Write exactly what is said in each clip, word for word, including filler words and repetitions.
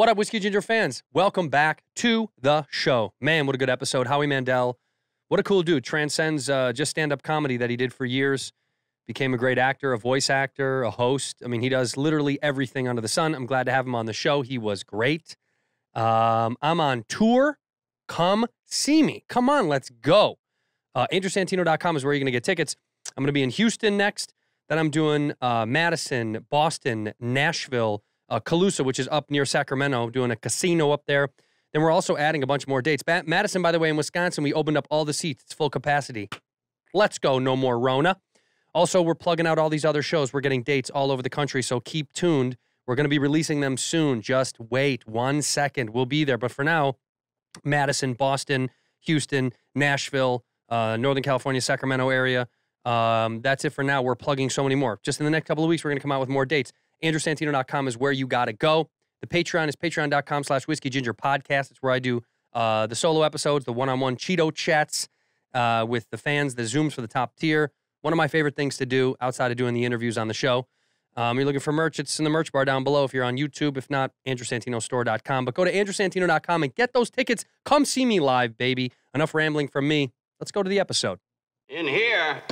What up, Whiskey Ginger fans? Welcome back to the show. Man, what a good episode. Howie Mandel, what a cool dude. Transcends uh, just stand-up comedy that he did for years. Became a great actor, a voice actor, a host. I mean, he does literally everything under the sun. I'm glad to have him on the show. He was great. Um, I'm on tour. Come see me. Come on, let's go. Uh, Andrew Santino dot com is where you're going to get tickets. I'm going to be in Houston next. Then I'm doing uh, Madison, Boston, Nashville, uh, Calusa, which is up near Sacramento, doing a casino up there. Then we're also adding a bunch more dates. Ba Madison, by the way, in Wisconsin, we opened up all the seats. It's full capacity. Let's go. No more Rona. Also, we're plugging out all these other shows. We're getting dates all over the country, so keep tuned. We're going to be releasing them soon. Just wait one second. We'll be there. But for now, Madison, Boston, Houston, Nashville, uh, Northern California, Sacramento area. Um, that's it for now. We're plugging so many more. Just in the next couple of weeks, we're going to come out with more dates. Andrew Santino dot com is where you got to go. The Patreon is patreon dot com slash whiskey ginger podcast. It's where I do uh, the solo episodes, the one-on-one Cheeto chats uh, with the fans, the Zooms for the top tier. One of my favorite things to do outside of doing the interviews on the show. Um, you're looking for merch, it's in the merch bar down below if you're on YouTube. If not, Andrew Santino store dot com. But go to Andrew Santino dot com and get those tickets. Come see me live, baby. Enough rambling from me. Let's go to the episode. In here,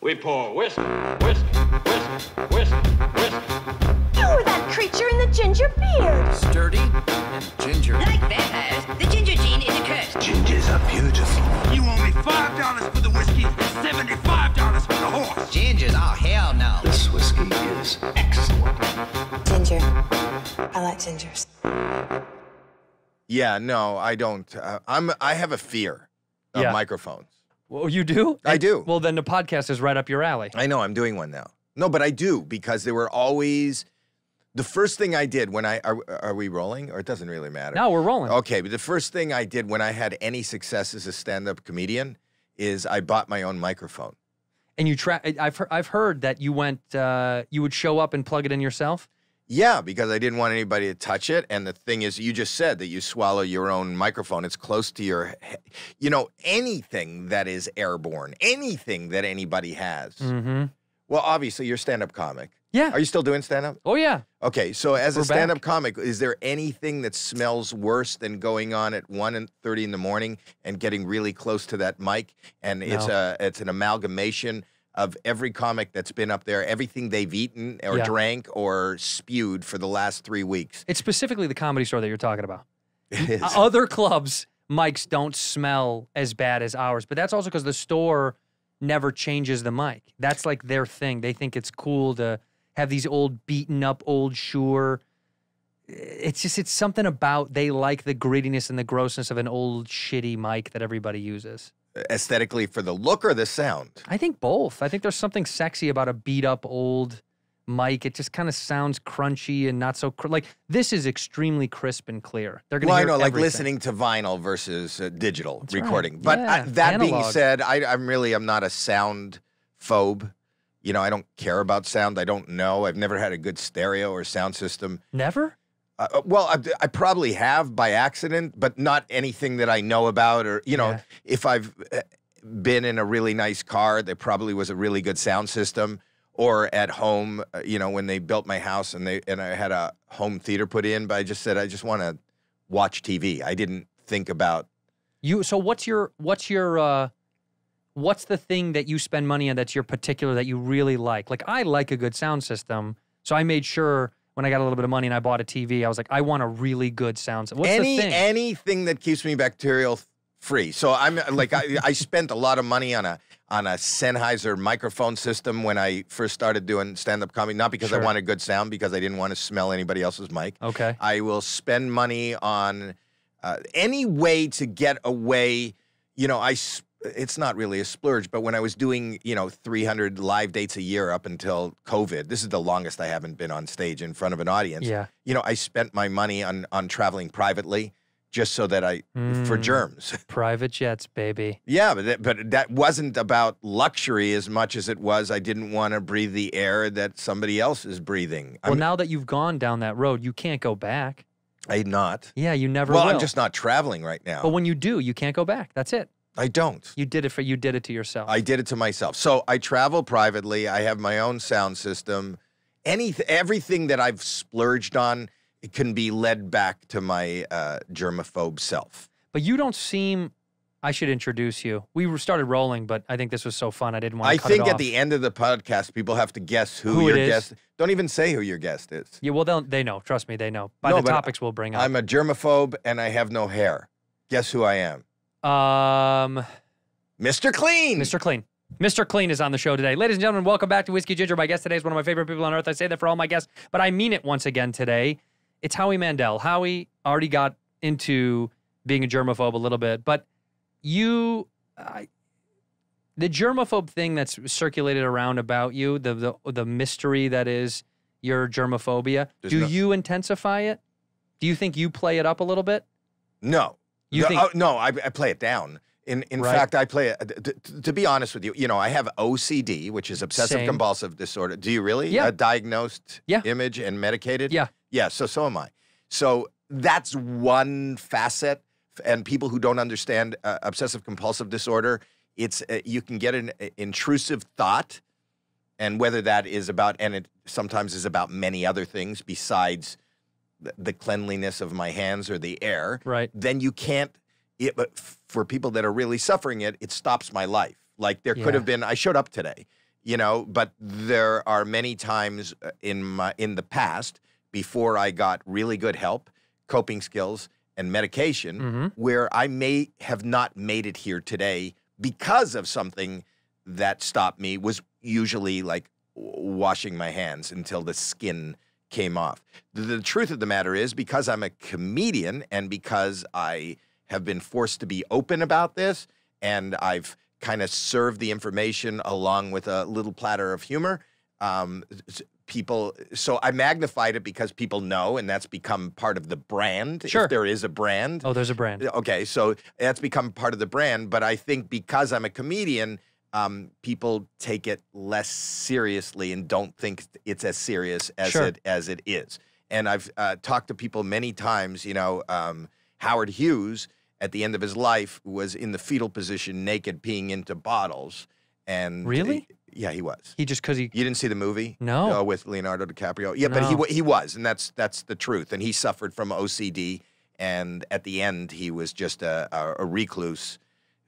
we pour whiskey, whiskey, whiskey, whiskey, whiskey. You were that creature in the ginger beard. Sturdy and ginger. Like vampires, the ginger gene is a curse. Gingers are beautiful. You owe me five dollars for the whiskey and seventy-five dollars for the horse. Gingers, oh hell no. This whiskey is excellent. Ginger. I like gingers. Yeah, no, I don't. Uh, I'm, I have a fear of yeah. microphones. Well, you do? I do. Well, then the podcast is right up your alley. I know, I'm doing one now. No, but I do, because they were always... The first thing I did when I, are, are we rolling? Or it doesn't really matter. No, we're rolling. Okay, but the first thing I did when I had any success as a stand-up comedian is I bought my own microphone. And you try, I've, I've heard that you went, uh, you would show up and plug it in yourself? Yeah, because I didn't want anybody to touch it. And the thing is, you just said that you swallow your own microphone. It's close to your head. You know, anything that is airborne, anything that anybody has. Mm-hmm. Well, obviously, you're a stand-up comic. Yeah. Are you still doing stand-up? Oh, yeah. Okay, so as We're a stand-up comic, is there anything that smells worse than going on at one thirty in the morning and getting really close to that mic? And no. it's, a, it's an amalgamation of every comic that's been up there, everything they've eaten or yeah. drank or spewed for the last three weeks. It's specifically the Comedy Store that you're talking about. It is. Other clubs' mics don't smell as bad as ours, but that's also because the store never changes the mic. That's like their thing. They think it's cool to... have these old beaten up old Shure. It's just, it's something about, they like the grittiness and the grossness of an old shitty mic that everybody uses. Aesthetically for the look or the sound? I think both. I think there's something sexy about a beat up old mic. It just kind of sounds crunchy and not so, cr like this is extremely crisp and clear. They're going to well, hear Well, I know, everything. Like listening to vinyl versus uh, digital That's recording. Right. But yeah, I, that analog. being said, I, I'm really, I'm not a sound phobe. You know, I don't care about sound. I don't know. I've never had a good stereo or sound system. Never? Uh, well, I, I probably have by accident, but not anything that I know about. Or, you know, yeah. if I've been in a really nice car, there probably was a really good sound system. Or at home, you know, when they built my house and, they, and I had a home theater put in, but I just said, I just want to watch T V. I didn't think about... You. So what's your... What's your uh... What's the thing that you spend money on that's your particular, that you really like? Like, I like a good sound system, so I made sure when I got a little bit of money and I bought a T V, I was like, I want a really good sound system. What's Any, the thing? Anything that keeps me bacterial free. So I'm like, I, I spent a lot of money on a on a Sennheiser microphone system when I first started doing stand-up comedy, not because sure. I wanted good sound, because I didn't want to smell anybody else's mic. Okay. I will spend money on uh, any way to get away, you know, I spend it's not really a splurge, but when I was doing, you know, three hundred live dates a year up until COVID, this is the longest I haven't been on stage in front of an audience. Yeah. You know, I spent my money on, on traveling privately just so that I, mm, for germs. Private jets, baby. Yeah, but that, but that wasn't about luxury as much as it was I didn't want to breathe the air that somebody else is breathing. Well, I'm, now that you've gone down that road, you can't go back. I'm not. Yeah, you never well, will. Well, I'm just not traveling right now. But when you do, you can't go back. That's it. I don't. You did it for you did it to yourself. I did it to myself. So I travel privately. I have my own sound system. Anything, everything that I've splurged on it can be led back to my uh, germaphobe self. But you don't seem... I should introduce you. We started rolling, but I think this was so fun. I didn't want to I cut think it off. At the end of the podcast, people have to guess who, who your guest is. Don't even say who your guest is. Yeah, well, they'll, they know. Trust me, they know. By no, the topics we'll bring up. I'm a germaphobe, and I have no hair. Guess who I am? Um, Mister Clean. Mister Clean. Mister Clean is on the show today. Ladies and gentlemen, welcome back to Whiskey Ginger. My guest today is one of my favorite people on earth. I say that for all my guests, but I mean it once again today. It's Howie Mandel. Howie already got into being a germaphobe a little bit, but you, uh, the germaphobe thing that's circulated around about you, the the, the mystery that is your germophobia, There's do no, you intensify it? Do you think you play it up a little bit? No. You no, think, uh, no I, I play it down. In, in right. fact, I play it, to be honest with you, you know, I have O C D, which is obsessive Same. compulsive disorder. Do you really? Yeah. A diagnosed yeah. image and medicated? Yeah. Yeah, so so am I. So that's one facet. And people who don't understand uh, obsessive-compulsive disorder, it's uh, you can get an uh, intrusive thought, and whether that is about, and it sometimes is about many other things besides th the cleanliness of my hands or the air, right? Then you can't, it, but for people that are really suffering it, it stops my life. Like there yeah. could have been, I showed up today, you know, but there are many times in, my, in the past before I got really good help, coping skills, and medication, mm-hmm. where I may have not made it here today because of something that stopped me, was usually like washing my hands until the skin came off. The, the truth of the matter is, because I'm a comedian and because I have been forced to be open about this, and I've kind of served the information along with a little platter of humor, um, people, so I magnified it because people know, and that's become part of the brand. Sure. If there is a brand. Oh, there's a brand. Okay, so that's become part of the brand, but I think because I'm a comedian, um, people take it less seriously and don't think it's as serious as, sure. it, as it is. And I've uh, talked to people many times, you know, um, Howard Hughes, at the end of his life, was in the fetal position, naked, peeing into bottles. And really? He, Yeah, he was. He just because he... You didn't see the movie? No. Uh, with Leonardo DiCaprio? Yeah, no. but he he was, and that's that's the truth. And he suffered from O C D, and at the end, he was just a, a, a recluse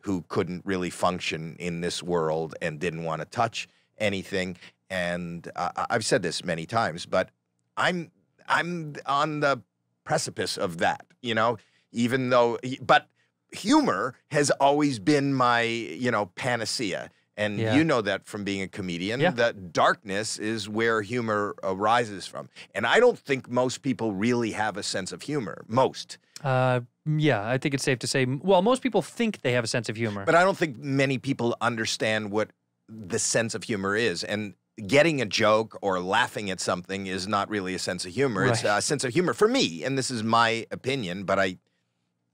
who couldn't really function in this world and didn't want to touch anything. And uh, I've said this many times, but I'm, I'm on the precipice of that, you know? Even though... But humor has always been my, you know, panacea. And yeah. you know that from being a comedian, yeah. that darkness is where humor arises from. And I don't think most people really have a sense of humor. Most. Uh, yeah, I think it's safe to say, well, most people think they have a sense of humor. But I don't think many people understand what the sense of humor is. And getting a joke or laughing at something is not really a sense of humor. Right. It's a sense of humor for me. And this is my opinion, but I,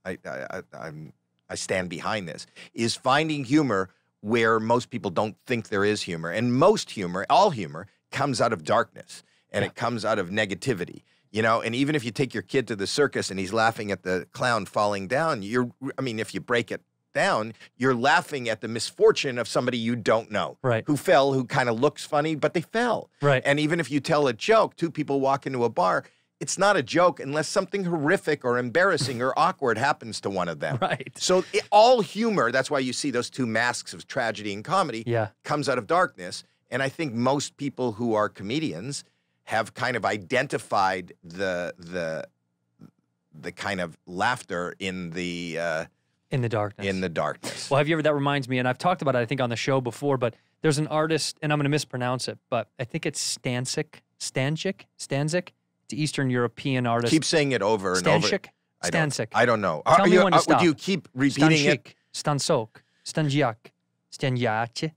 I, I, I'm, I stand behind this, is finding humor where most people don't think there is humor. And most humor, all humor, comes out of darkness, and yeah. it comes out of negativity, you know? And even if you take your kid to the circus and he's laughing at the clown falling down, you're, I mean, if you break it down, you're laughing at the misfortune of somebody you don't know, right? Who fell, who kind of looks funny, but they fell. Right. And even if you tell a joke, two people walk into a bar, it's not a joke unless something horrific or embarrassing or awkward happens to one of them. Right. So it, all humor, that's why you see those two masks of tragedy and comedy, yeah. comes out of darkness. And I think most people who are comedians have kind of identified the the the kind of laughter in the uh, in the darkness. In the darkness. Well, have you ever? That reminds me, and I've talked about it, I think, on the show before. But there's an artist, and I'm going to mispronounce it, but I think it's Stančić, Stančić, Stančić. Eastern European artist. Keep saying it over and Stančić? over. I don't, Stančić. I don't know. Tell are me you, when to are, stop. Would you keep repeating Stančić. it? Stančić. Stančić. Stančić.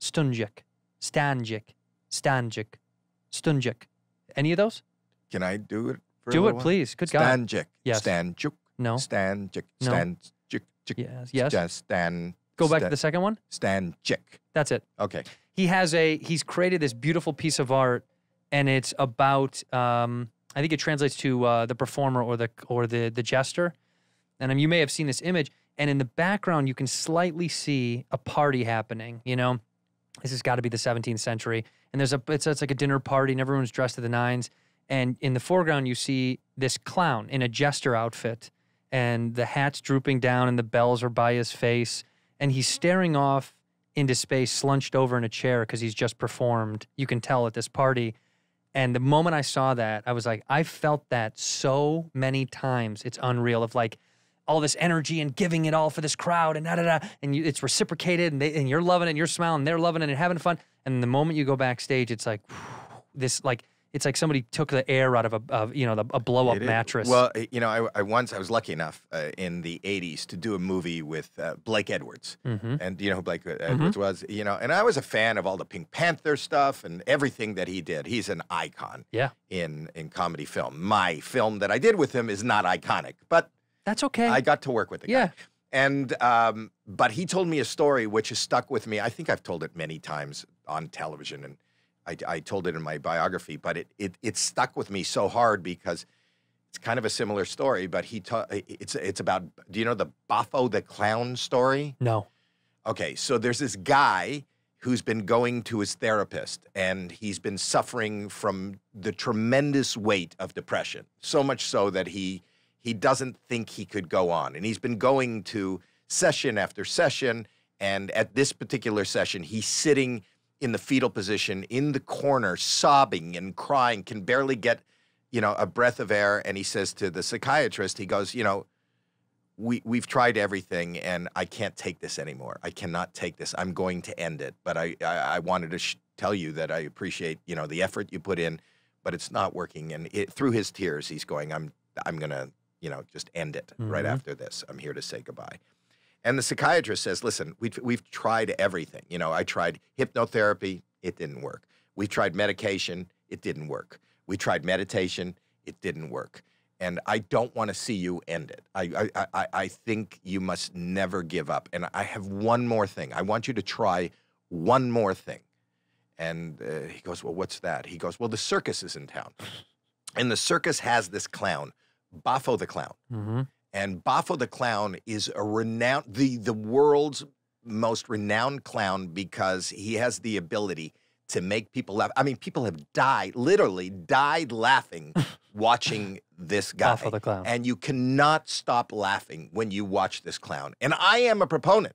Stančić. Stančić. Stančić. Stančić. Any of those? Can I do it? For do a it, while? please. Good God. Stančić. Yes. Stančić. No. Stančić. No. Stančić. Yes. Yes. Stan. Go back Stan, to the second one. Stančić. That's it. Okay. He has a. He's created this beautiful piece of art, and it's about. Um, I think it translates to uh, the performer or the or the the jester, and um, you may have seen this image. And in the background, you can slightly see a party happening. You know, this has got to be the seventeenth century. And there's a it's, it's like a dinner party, and everyone's dressed to the nines. And in the foreground, you see this clown in a jester outfit, and the hat's drooping down and the bells are by his face, and he's staring off into space, slunched over in a chair because he's just performed, you can tell, at this party. And the moment I saw that, I was like, I felt that so many times. It's unreal, of like all this energy and giving it all for this crowd and da-da-da, and you, it's reciprocated, and, they, and you're loving it, and you're smiling, and they're loving it and having fun. And the moment you go backstage, it's like, whew, this, like, it's like somebody took the air out of a, of, you know, the, a blow-up mattress. Well, you know, I, I once, I was lucky enough uh, in the eighties to do a movie with uh, Blake Edwards. Mm-hmm. And you know who Blake Edwards mm-hmm. was? You know, and I was a fan of all the Pink Panther stuff and everything that he did. He's an icon yeah. in, in comedy film. My film that I did with him is not iconic, but that's okay. I got to work with the yeah. guy. And, um, but he told me a story which has stuck with me. I think I've told it many times on television, and I, I told it in my biography, but it, it it stuck with me so hard because it's kind of a similar story. But he it's it's about, do you know the Boffo the Clown story? No. Okay, so there's this guy who's been going to his therapist, and he's been suffering from the tremendous weight of depression, so much so that he he doesn't think he could go on, and he's been going to session after session, and at this particular session, he's sitting in the fetal position, in the corner, sobbing and crying, can barely get, you know, a breath of air. And he says to the psychiatrist, he goes, you know, we, we've tried everything, and I can't take this anymore. I cannot take this. I'm going to end it. But I, I, I wanted to sh tell you that I appreciate, you know, the effort you put in, but it's not working. And it, through his tears, he's going, I'm, I'm going to, you know, just end it mm-hmm. right after this. I'm here to say goodbye. And the psychiatrist says, listen, we've, we've tried everything. You know, I tried hypnotherapy. It didn't work. We tried medication. It didn't work. We tried meditation. It didn't work. And I don't want to see you end it. I, I, I, I think you must never give up. And I have one more thing. I want you to try one more thing. And uh, he goes, well, what's that? He goes, well, the circus is in town. And the circus has this clown, Boffo the Clown. Mm-hmm. And Boffo the Clown is a renowned, the, the world's most renowned clown, because he has the ability to make people laugh. I mean, people have died, literally died laughing watching this guy. Boffo the Clown. And you cannot stop laughing when you watch this clown. And I am a proponent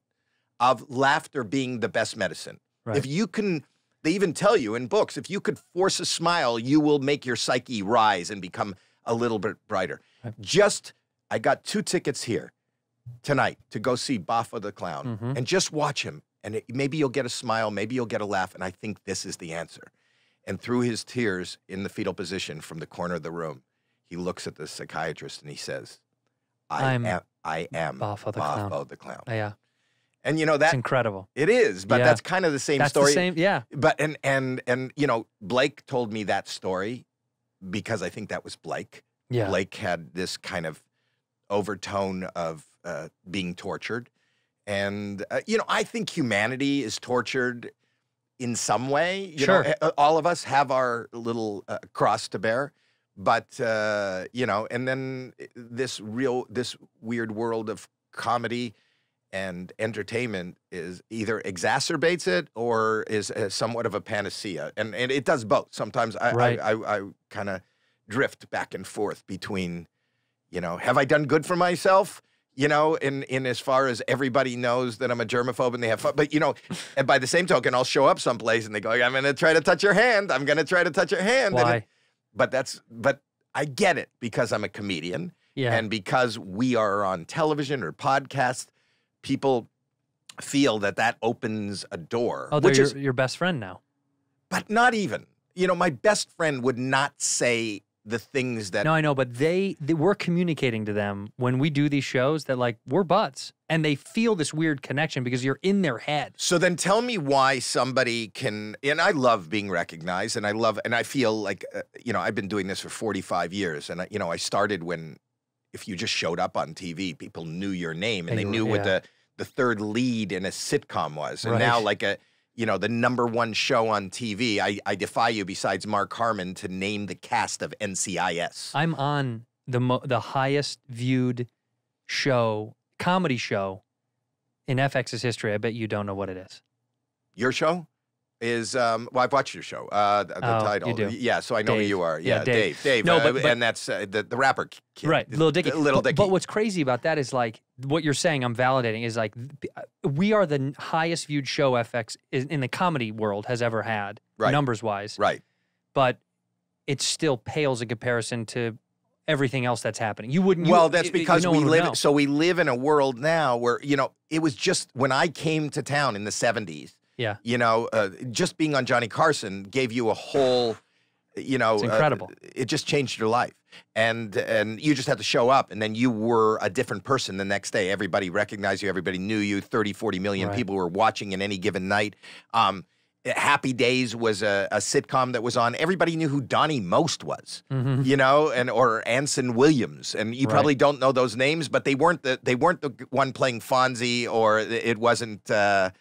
of laughter being the best medicine. Right. If you can, they even tell you in books, if you could force a smile, you will make your psyche rise and become a little bit brighter. Right. Just... I got two tickets here tonight to go see Boffo the Clown mm-hmm. and just watch him. And it, maybe you'll get a smile. Maybe you'll get a laugh. And I think this is the answer. And through his tears in the fetal position from the corner of the room, he looks at the psychiatrist and he says, I I'm am, I am Boffo the, Boffo Clown. the Clown. Yeah. And you know, that's incredible. It is, but yeah. that's kind of the same that's story. The same, yeah. But, and, and, and, you know, Blake told me that story because I think that was Blake. Yeah. Blake had this kind of overtone of uh, being tortured. And, uh, you know, I think humanity is tortured in some way. You sure. know, all of us have our little uh, cross to bear. But, uh, you know, and then this real, this weird world of comedy and entertainment is either exacerbates it or is uh, somewhat of a panacea. And, and it does both. Sometimes I, right. I, I, I kind of drift back and forth between, you know, have I done good for myself? You know, in, in as far as everybody knows that I'm a germaphobe and they have fun. But, you know, and by the same token, I'll show up someplace and they go, I'm going to try to touch your hand. I'm going to try to touch your hand. Why? And it, but that's, but I get it, because I'm a comedian. Yeah. And because we are on television or podcast, people feel that that opens a door. Oh, they're which your, is, your best friend now. But not even. You know, my best friend would not say the things that... No, I know, but they, they, we're communicating to them when we do these shows that, like, we're butts. And they feel this weird connection because you're in their head. So then tell me why somebody can... And I love being recognized, and I love... And I feel like, uh, you know, I've been doing this for forty-five years. And, I, you know, I started when, if you just showed up on T V, people knew your name, and, and they you, knew yeah. what the, the third lead in a sitcom was. And right. now, like, a... you know, the number one show on T V, I, I defy you, besides Mark Harmon, to name the cast of N C I S. I'm on the mo the highest viewed show, comedy show, in F X's history. I bet you don't know what it is. Your show? is um, well, I've watched your show. Uh, the oh, title, you do. yeah. So I know Dave. who you are. Yeah, yeah Dave. Dave. Dave. No, uh, but, but, and that's uh, the the rapper kid, right? Little Dicky. Little Dicky. But, but what's crazy about that is like what you're saying. I'm validating is like we are the highest viewed show F X is, in the comedy world has ever had, right. numbers wise, right? But it still pales in comparison to everything else that's happening. You wouldn't. You, well, that's because you, you know we live. So we live in a world now where you know it was just when I came to town in the seventies. Yeah, you know, uh, just being on Johnny Carson gave you a whole, you know, it's incredible. Uh, it just changed your life, and and you just had to show up, and then you were a different person the next day. Everybody recognized you, everybody knew you. thirty, forty million right. people were watching in any given night. Um, Happy Days was a, a sitcom that was on. Everybody knew who Donnie Most was, mm-hmm. you know, and or Anson Williams, and you right. probably don't know those names, but they weren't the they weren't the one playing Fonzie, or it wasn't. Uh,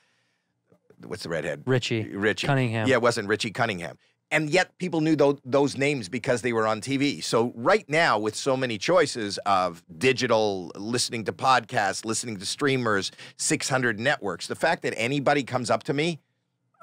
What's the redhead? Richie. Richie. Cunningham. Yeah, it wasn't Richie Cunningham. And yet people knew th those names because they were on T V. So right now, with so many choices of digital, listening to podcasts, listening to streamers, six hundred networks, the fact that anybody comes up to me,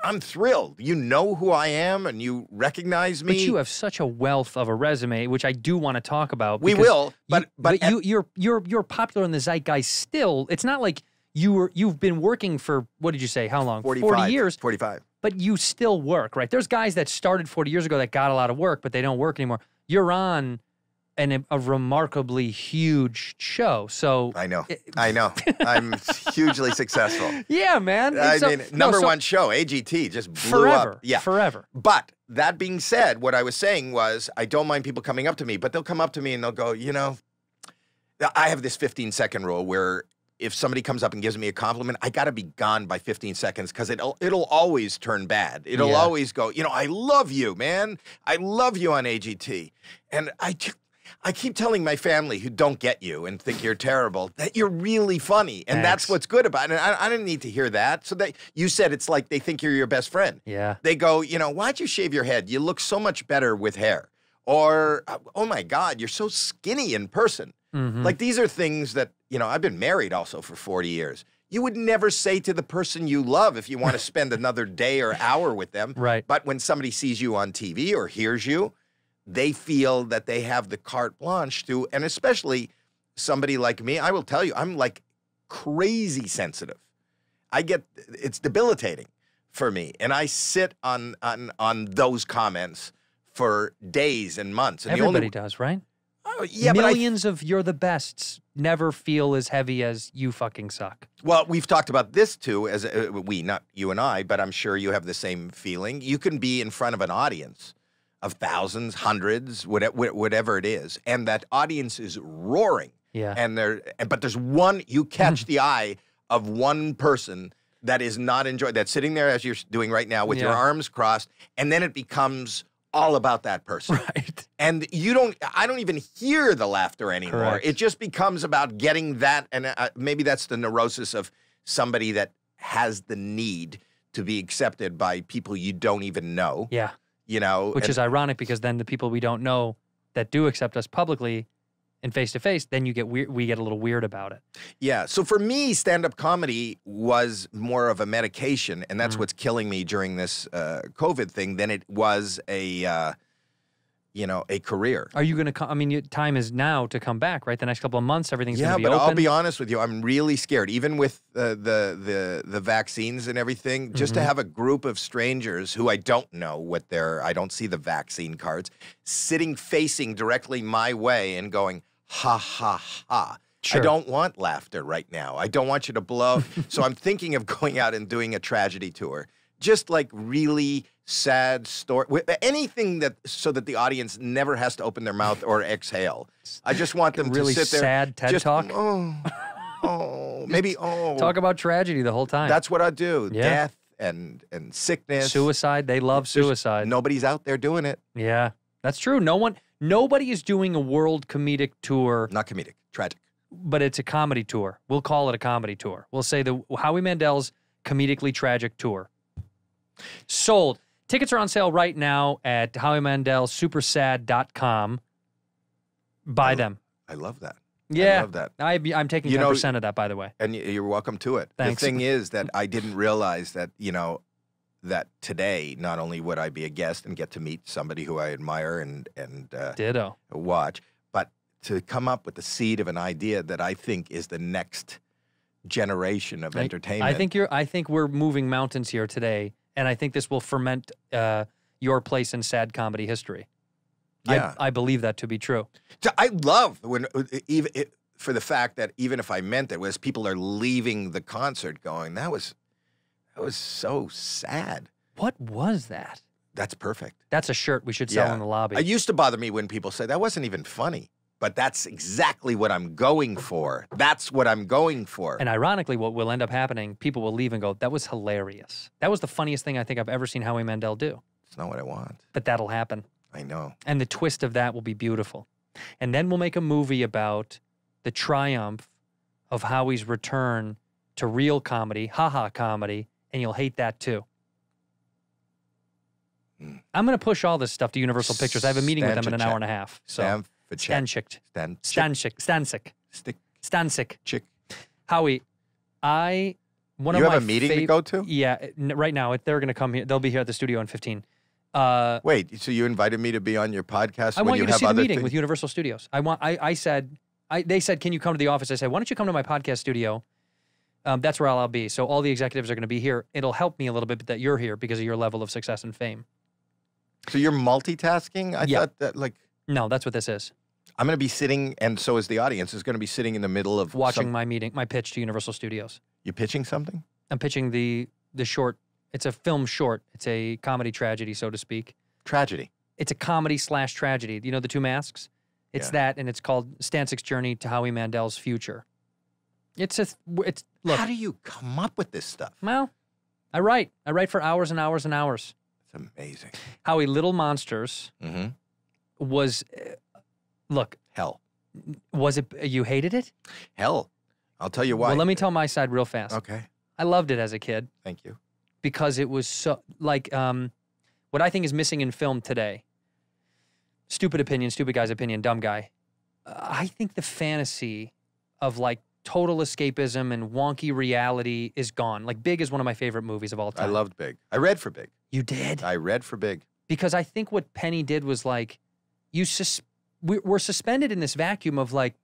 I'm thrilled. You know who I am and you recognize me. But you have such a wealth of a resume, which I do want to talk about. We will. But, you, but, but you, you're, you're, you're popular in the zeitgeist still. It's not like... You were, you've been working for, what did you say, how long? forty-five, forty years. forty-five. But you still work, right? There's guys that started forty years ago that got a lot of work, but they don't work anymore. You're on an, a remarkably huge show, so. I know, it, I know. I'm hugely successful. Yeah, man. I so, mean, number no, so, one show, A G T, just blew forever, up. Yeah. Forever. But that being said, what I was saying was, I don't mind people coming up to me, but they'll come up to me and they'll go, you know, I have this fifteen second rule where if somebody comes up and gives me a compliment, I gotta be gone by fifteen seconds because it'll, it'll always turn bad. It'll yeah. always go, you know, I love you, man. I love you on A G T. And I, I keep telling my family who don't get you and think you're terrible that you're really funny. And Thanks. that's what's good about it. And I, I didn't need to hear that. So that you said it's like they think you're your best friend. Yeah. They go, you know, why'd you shave your head? You look so much better with hair. Or, oh my God, you're so skinny in person. Mm-hmm. Like, these are things that, you know, I've been married also for forty years. You would never say to the person you love if you want to spend another day or hour with them. Right. But when somebody sees you on T V or hears you, they feel that they have the carte blanche to, and especially somebody like me, I will tell you, I'm like crazy sensitive. I get, it's debilitating for me. And I sit on, on, on those comments for days and months. And Everybody the only, does, right? Oh, yeah, Millions but I, of you're the bests never feel as heavy as you fucking suck. Well, we've talked about this too, as uh, we, not you and I, but I'm sure you have the same feeling. You can be in front of an audience of thousands, hundreds, whatever, whatever it is, and that audience is roaring. Yeah. And there, but there's one, you catch the eye of one person that is not enjoying, that's sitting there as you're doing right now with yeah. your arms crossed, and then it becomes all about that person. Right. And you don't, I don't even hear the laughter anymore. Correct. It just becomes about getting that, and uh, maybe that's the neurosis of somebody that has the need to be accepted by people you don't even know. Yeah. You know. Which and, is ironic because then the people we don't know that do accept us publicly and face-to-face, then you get weird, we get a little weird about it. Yeah, so for me, stand-up comedy was more of a medication, and that's mm. what's killing me during this uh, COVID thing than it was a, uh, you know, a career. Are you going to, I mean, time is now to come back, right? The next couple of months, everything's yeah, going to be open. Yeah, but I'll be honest with you, I'm really scared. Even with uh, the, the, the vaccines and everything, just mm-hmm. to have a group of strangers who I don't know what they're, I don't see the vaccine cards, sitting facing directly my way and going, ha, ha, ha. Sure. I don't want laughter right now. I don't want you to blow. So I'm thinking of going out and doing a tragedy tour. Just like really sad story. Anything that, so that the audience never has to open their mouth or exhale. I just want them really to sit there. Really sad TED just, Talk? Oh, oh, maybe, oh. Talk about tragedy the whole time. That's what I do. Yeah. Death and, and sickness. Suicide. They love suicide. There's, nobody's out there doing it. Yeah, that's true. No one... Nobody is doing a world comedic tour. Not comedic, tragic. But it's a comedy tour. We'll call it a comedy tour. We'll say the Howie Mandel's Comedically Tragic Tour. Sold. Tickets are on sale right now at Howie Mandel Super Sad dot com. Buy I them. I love that. Yeah. I love that. I, I'm taking you ten percent of that, by the way. And you're welcome to it. Thanks. The thing is that I didn't realize that, you know, that today, not only would I be a guest and get to meet somebody who I admire and and uh, Ditto. watch, but to come up with the seed of an idea that I think is the next generation of I, entertainment. I think you're. I think we're moving mountains here today, and I think this will ferment uh, your place in sad comedy history. Yeah, I, I believe that to be true. So I love when even it, for the fact that even if I meant it, was people are leaving the concert going, that was. That was so sad. What was that? That's perfect. That's a shirt we should sell yeah. in the lobby. It used to bother me when people say, that wasn't even funny. But that's exactly what I'm going for. That's what I'm going for. And ironically, what will end up happening, people will leave and go, that was hilarious. That was the funniest thing I think I've ever seen Howie Mandel do. It's not what I want. But that'll happen. I know. And the twist of that will be beautiful. And then we'll make a movie about the triumph of Howie's return to real comedy, haha comedy, and you'll hate that too. Mm. I'm going to push all this stuff to Universal Pictures. I have a meeting Stančić. with them in an hour and a half. So Stančić. Stančić. Stančić. Stančić. Stick. Stančić. Chick. Howie, I one you of my You have a meeting to go to? Yeah, right now they're going to come here. They'll be here at the studio in fifteen. Uh, Wait, so you invited me to be on your podcast? I when want you, you to have see the meeting things? with Universal Studios. I want. I, I said. I they said, can you come to the office? I said, why don't you come to my podcast studio? Um, that's where I'll be. So all the executives are going to be here. It'll help me a little bit that you're here because of your level of success and fame. So you're multitasking? I yeah. thought that like... No, that's what this is. I'm going to be sitting, and so is the audience, is going to be sitting in the middle of... Watching some... my meeting, my pitch to Universal Studios. You're pitching something? I'm pitching the, the short. It's a film short. It's a comedy tragedy, so to speak. Tragedy? It's a comedy slash tragedy. You know The Two Masks? It's yeah. that, and it's called Stančić's Journey to Howie Mandel's Future. It's a, it's, look. How do you come up with this stuff? Well, I write. I write for hours and hours and hours. It's amazing. Howie, Little Monsters mm-hmm. was, uh, look. Hell. Was it, you hated it? Hell. I'll tell you why. Well, let me tell my side real fast. Okay. I loved it as a kid. Thank you. Because it was so, like, um, what I think is missing in film today. Stupid opinion, stupid guy's opinion, dumb guy. Uh, I think the fantasy of, like, total escapism and wonky reality is gone. Like, Big is one of my favorite movies of all time. I loved Big. I read for Big. You did? I read for Big. Because I think what Penny did was, like, you sus we're suspended in this vacuum of, like,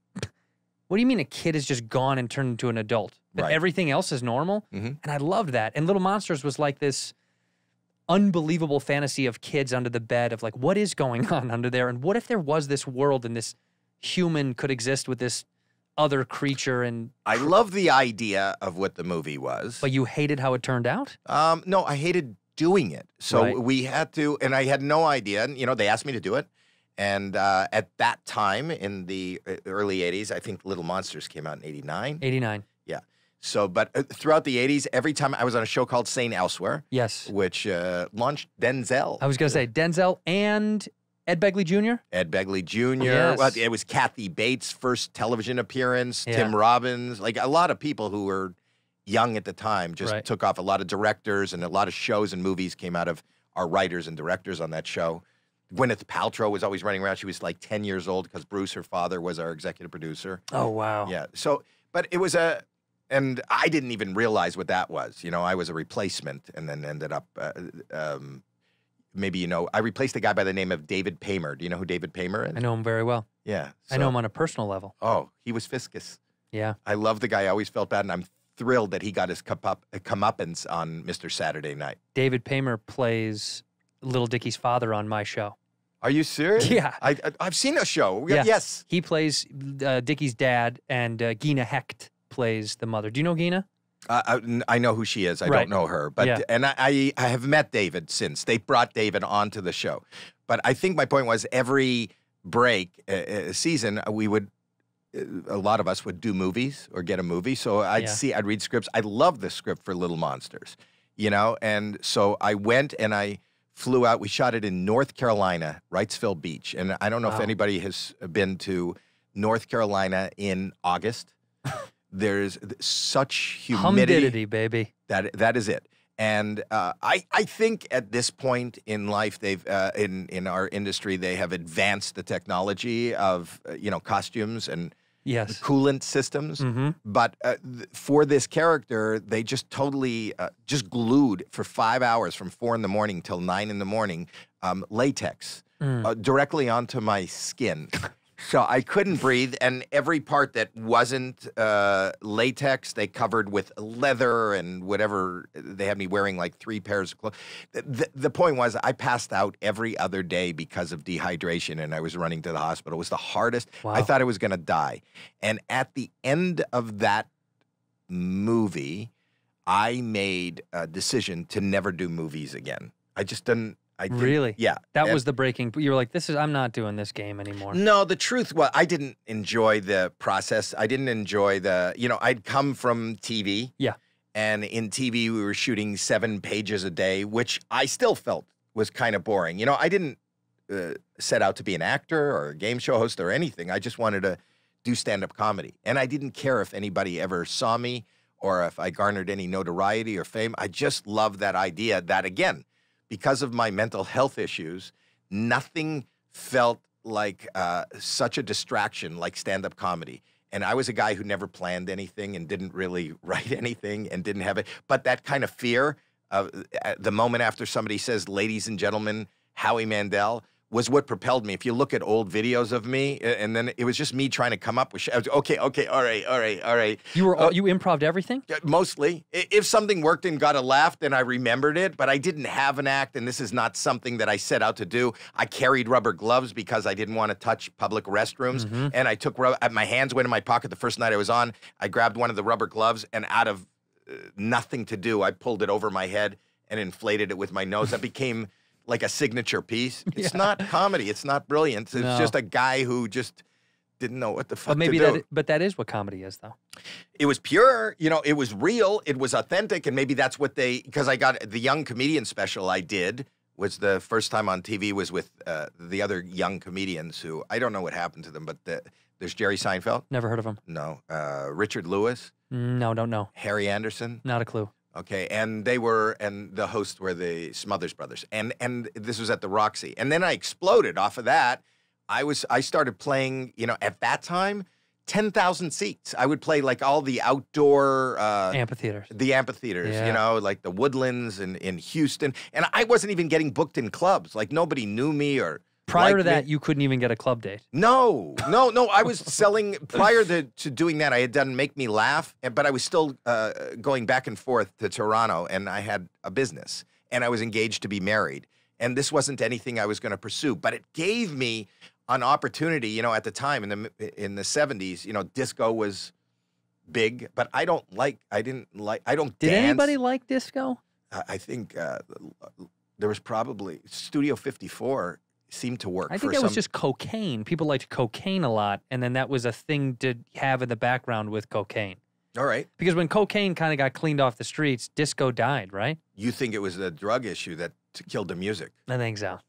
what do you mean a kid is just gone and turned into an adult? But right. everything else is normal? Mm-hmm. And I loved that. And Little Monsters was, like, this unbelievable fantasy of kids under the bed of, like, what is going on under there? And what if there was this world and this human could exist with this other creature? And I love the idea of what the movie was, but you hated how it turned out. Um no, I hated doing it, so right. we had to, and I had no idea, and you know, they asked me to do it, and uh at that time in the early eighties, I think Little Monsters came out in eighty-nine eighty-nine, yeah. So but uh, throughout the eighties, every time I was on a show called Saint Elsewhere, yes, which uh launched Denzel. I was gonna say Denzel and Ed Begley Junior? Ed Begley Junior Yes. Well, it was Kathy Bates' first television appearance, yeah. Tim Robbins. Like, a lot of people who were young at the time just right. took off. A lot of directors and a lot of shows and movies came out of our writers and directors on that show. Gwyneth Paltrow was always running around. She was like ten years old because Bruce, her father, was our executive producer. Oh, wow. Yeah. So, but it was a, and I didn't even realize what that was. You know, I was a replacement and then ended up, uh, um, maybe you know, I replaced a guy by the name of David Paymer. Do you know who David Paymer is? I know him very well. Yeah. So. I know him on a personal level. Oh, he was Fiscus. Yeah. I love the guy. I always felt bad, and I'm thrilled that he got his comeuppance on Mister Saturday Night. David Paymer plays Little Dickie's father on my show. Are you serious? Yeah. I, I, I've seen a show. Yeah. Yes. He plays uh, Dickie's dad, and uh, Gina Hecht plays the mother. Do you know Gina? Uh, I, I know who she is. I right. don't know her, but yeah. and I, I, I have met David since. They brought David onto the show. But I think my point was every break uh, season, we would, uh, a lot of us would do movies or get a movie. So I'd yeah. see, I'd read scripts. I loved the script for Little Monsters, you know? And so I went and I flew out. We shot it in North Carolina, Wrightsville Beach. And I don't know wow. if anybody has been to North Carolina in August. There's such humidity, humidity, baby. That that is it. And uh, I I think at this point in life, they've uh, in in our industry, they have advanced the technology of uh, you know, costumes and yes, coolant systems. Mm-hmm. But uh, th for this character, they just totally uh, just glued for five hours from four in the morning till nine in the morning, um, latex mm. uh, directly onto my skin. So I couldn't breathe, and every part that wasn't uh, latex, they covered with leather and whatever. They had me wearing like three pairs of clothes. The, the point was I passed out every other day because of dehydration, and I was running to the hospital. It was the hardest. Wow. I thought I was going to die. And at the end of that movie, I made a decision to never do movies again. I just didn't. I did, really? Yeah. That was the breaking. You were like, "This is. I'm not doing this game anymore." No, the truth was, I didn't enjoy the process. I didn't enjoy the. You know, I'd come from T V. Yeah. And in T V, we were shooting seven pages a day, which I still felt was kind of boring. You know, I didn't uh, set out to be an actor or a game show host or anything. I just wanted to do stand-up comedy, and I didn't care if anybody ever saw me or if I garnered any notoriety or fame. I just loved that idea. That again. Because of my mental health issues, nothing felt like uh, such a distraction like stand-up comedy. And I was a guy who never planned anything and didn't really write anything and didn't have it. But that kind of fear, uh, the moment after somebody says, "Ladies and gentlemen, Howie Mandel," was what propelled me. If you look at old videos of me, and then it was just me trying to come up with, sh I was, okay, okay, all right, all right, all right. You were, uh, you improv'd everything? Mostly. If something worked and got a laugh, then I remembered it, but I didn't have an act, and this is not something that I set out to do. I carried rubber gloves because I didn't want to touch public restrooms, mm-hmm. and I took, rub my hands went in my pocket the first night I was on. I grabbed one of the rubber gloves, and out of uh, nothing to do, I pulled it over my head and inflated it with my nose. That became... like a signature piece. It's yeah. not comedy. It's not brilliant. It's no. just a guy who just didn't know what the fuck but maybe to that do. Is, but that is what comedy is, though. It was pure. You know, it was real. It was authentic. And maybe that's what they... Because I got... The Young Comedian special I did was the first time on T V was with uh, the other young comedians who... I don't know what happened to them, but the, there's Jerry Seinfeld. Never heard of him. No. Uh, Richard Lewis. No, don't know. Harry Anderson. Not a clue. Okay, and they were, and the hosts were the Smothers Brothers, and and this was at the Roxy, and then I exploded off of that. I was, I started playing, you know, at that time, ten thousand seats. I would play like all the outdoor uh, amphitheaters, the amphitheaters, yeah. you know, like the Woodlands and in, in Houston, and I wasn't even getting booked in clubs. Like nobody knew me or. Prior like to that, me. You couldn't even get a club date. No, no, no. I was selling, prior to, to doing that, I had done Make Me Laugh, but I was still uh, going back and forth to Toronto, and I had a business, and I was engaged to be married. And this wasn't anything I was going to pursue, but it gave me an opportunity, you know, at the time, in the, in the seventies, you know, disco was big, but I don't like, I didn't like, I don't Did dance. Anybody like disco? I, I think uh, there was probably, Studio fifty-four... seemed to work. I think that was just cocaine. People liked cocaine a lot, and then that was a thing to have in the background with cocaine. All right. Because when cocaine kind of got cleaned off the streets, disco died, right? You think it was the drug issue that killed the music? I think so.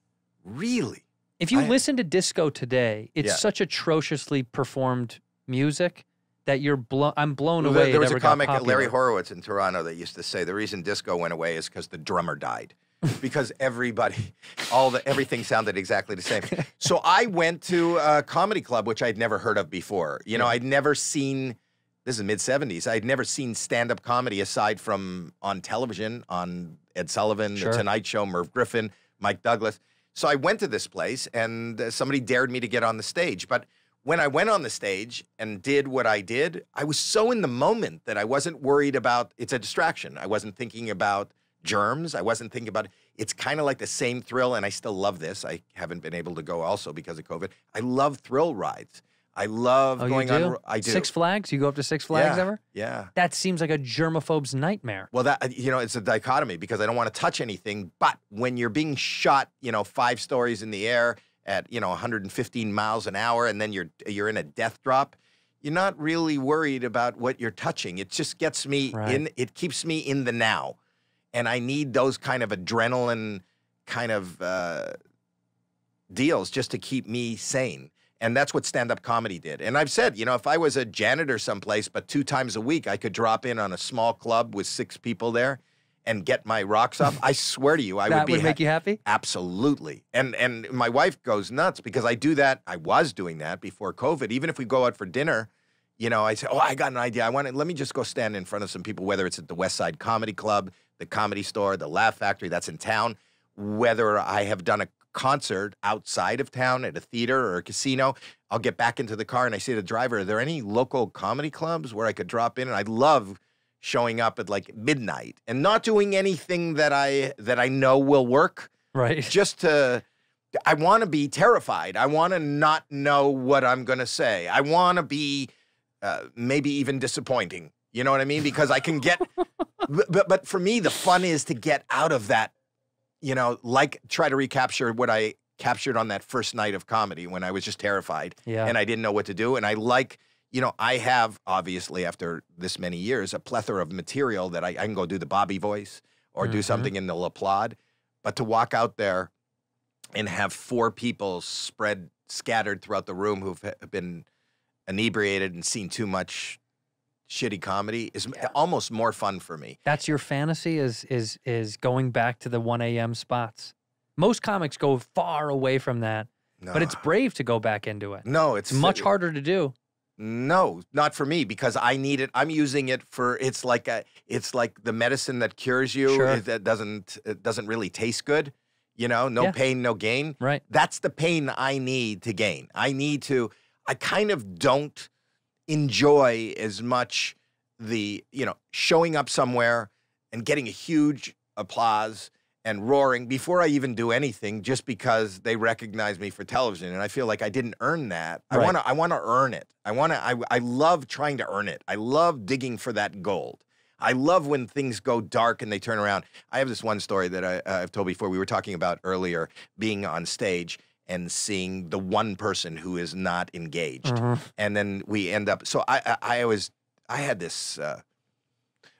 Really? If you I... listen to disco today, it's yeah. such atrociously performed music that you're blown. I'm blown well, away. There was a comic, Larry Horowitz in Toronto, that used to say the reason disco went away is because the drummer died. Because everybody, all the everything sounded exactly the same. So I went to a comedy club, which I'd never heard of before. You know, I'd never seen, this is mid seventies, I'd never seen stand-up comedy aside from on television, on Ed Sullivan, sure. The Tonight Show, Merv Griffin, Mike Douglas. So I went to this place, and uh, somebody dared me to get on the stage. But when I went on the stage and did what I did, I was so in the moment that I wasn't worried about, it's a distraction. I wasn't thinking about germs. I wasn't thinking about it. It's kind of like the same thrill, and I still love this. I haven't been able to go also because of COVID. I love thrill rides. I love oh, going you do? on. I do. Six Flags? You go up to Six Flags yeah, ever? Yeah. That seems like a germaphobe's nightmare. Well, that, you know, it's a dichotomy because I don't want to touch anything, but when you're being shot, you know, five stories in the air at, you know, a hundred fifteen miles an hour, and then you're you're in a death drop, you're not really worried about what you're touching. It just gets me right. in. It keeps me in the now. And I need those kind of adrenaline kind of uh, deals just to keep me sane. And that's what stand-up comedy did. And I've said, you know, if I was a janitor someplace, but two times a week, I could drop in on a small club with six people there and get my rocks off. I swear to you, I that would be That would make you happy? Absolutely. And, and my wife goes nuts because I do that. I was doing that before COVID. Even if we go out for dinner, You know, I say, oh, I got an idea. I want to, let me just go stand in front of some people, whether it's at the West Side Comedy Club, the Comedy Store, the Laugh Factory that's in town, whether I have done a concert outside of town at a theater or a casino. I'll get back into the car and I say to the driver, are there any local comedy clubs where I could drop in? And I love showing up at like midnight and not doing anything that I, that I know will work. Right. Just to... I want to be terrified. I want to not know what I'm going to say. I want to be uh, maybe even disappointing. You know what I mean? Because I can get... but, but for me, the fun is to get out of that, you know, like try to recapture what I captured on that first night of comedy when I was just terrified. Yeah. And I didn't know what to do. And I like, you know, I have, obviously, after this many years, a plethora of material that I, I can go do the Bobby voice or mm-hmm. do something and they'll applaud. But to walk out there... and have four people spread, scattered throughout the room who've been inebriated and seen too much shitty comedy is yeah. almost more fun for me. That's your fantasy is is is going back to the one A M spots. Most comics go far away from that, no. but it's brave to go back into it. No, it's, it's much harder to do. No, not for me because I need it. I'm using it for it's like a it's like the medicine that cures you sure. it, that doesn't it doesn't really taste good. You know, no yeah. pain, no gain. Right. That's the pain I need to gain. I need to, I kind of don't enjoy as much the, you know, showing up somewhere and getting a huge applause and roaring before I even do anything just because they recognize me for television. And I feel like I didn't earn that. Right. I want to, I want to earn it. I want to, I, I love trying to earn it. I love digging for that gold. I love when things go dark and they turn around. I have this one story that I, uh, I've told before. We were talking about earlier being on stage and seeing the one person who is not engaged. Mm-hmm. And then we end up, so I, I, I always, I had this, uh,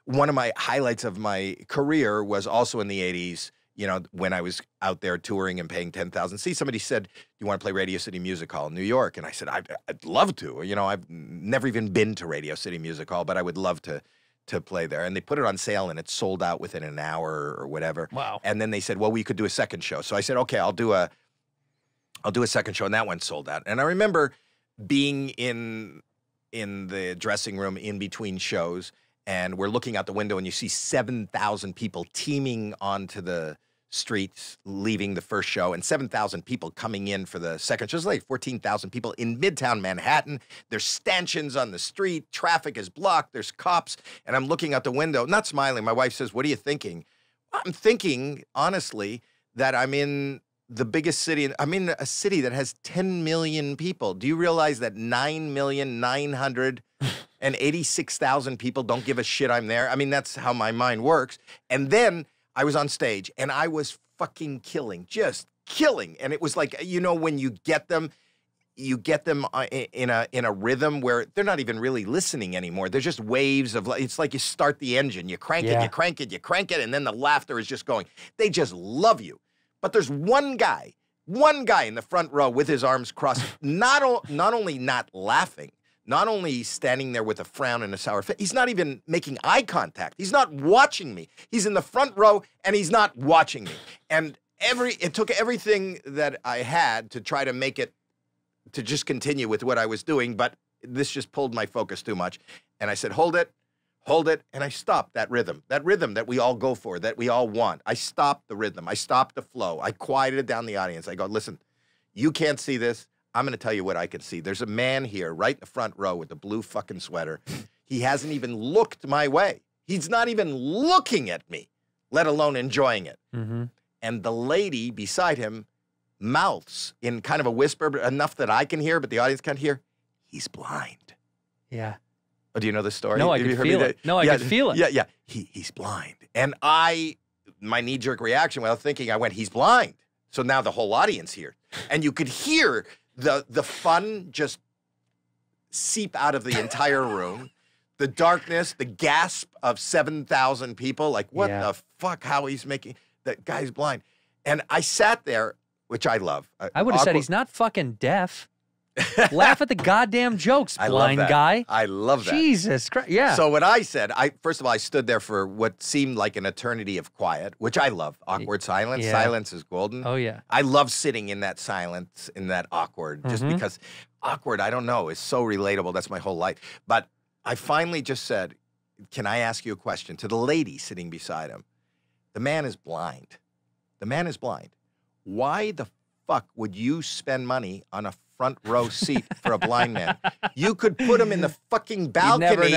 one of my highlights of my career was also in the eighties, you know, when I was out there touring and paying ten thousand seats. Somebody said, you want to play Radio City Music Hall in New York? And I said, I'd, I'd love to. You know, I've never even been to Radio City Music Hall, but I would love to. to play there. And they put it on sale and it sold out within an hour or whatever. Wow. And then they said, well, we could do a second show. So I said, okay, I'll do a, I'll do a second show. And that one sold out. And I remember being in, in the dressing room in between shows and we're looking out the window and you see seven thousand people teeming onto the streets, leaving the first show and seven thousand people coming in for the second show. It's like fourteen thousand people in Midtown Manhattan. There's stanchions on the street. Traffic is blocked. There's cops. And I'm looking out the window, not smiling. My wife says, what are you thinking? I'm thinking, honestly, that I'm in the biggest city. I'm in a city that has ten million people. Do you realize that nine million nine hundred eighty-six thousand people don't give a shit I'm there? I mean, that's how my mind works. And then I was on stage and I was fucking killing, just killing. And it was like, you know, when you get them, you get them in a, in a rhythm where they're not even really listening anymore. They're just waves of, it's like you start the engine, you crank yeah. it, you crank it, you crank it. And then the laughter is just going, they just love you. But there's one guy, one guy in the front row with his arms crossed, not, not only not laughing, not only standing there with a frown and a sour face, he's not even making eye contact. He's not watching me. He's in the front row and he's not watching me. And every it took everything that I had to try to make it, to just continue with what I was doing, but this just pulled my focus too much. And I said, hold it, hold it. And I stopped that rhythm, that rhythm that we all go for, that we all want. I stopped the rhythm. I stopped the flow. I quieted down the audience. I go, listen, you can't see this. I'm going to tell you what I can see. There's a man here right in the front row with the blue fucking sweater. He hasn't even looked my way. He's not even looking at me, let alone enjoying it. Mm-hmm. And the lady beside him mouths in kind of a whisper, but enough that I can hear, but the audience can't hear. He's blind. Yeah. Oh, do you know the story? No, I could feel it. No, I could feel it. Yeah, yeah. He, he's blind. And I, my knee-jerk reaction without thinking, I went, he's blind. So now the whole audience here. And you could hear... The, the fun just seep out of the entire room. The darkness, the gasp of seven thousand people. Like, what yeah. the fuck, how he's making, that guy's blind. And I sat there, which I love. I would have said he's not fucking deaf. Laugh at the goddamn jokes, blind I love that. guy. I love that. Jesus Christ. Yeah. So what I said, I first of all, I stood there for what seemed like an eternity of quiet, which I love. Awkward silence. Yeah. Silence is golden. Oh, yeah. I love sitting in that silence, in that awkward, just mm-hmm. because awkward, I don't know, is so relatable. That's my whole life. But I finally just said, can I ask you a question? To the lady sitting beside him. The man is blind. The man is blind. Why the fuck would you spend money on a front row seat for a blind man? You could put him in the fucking balcony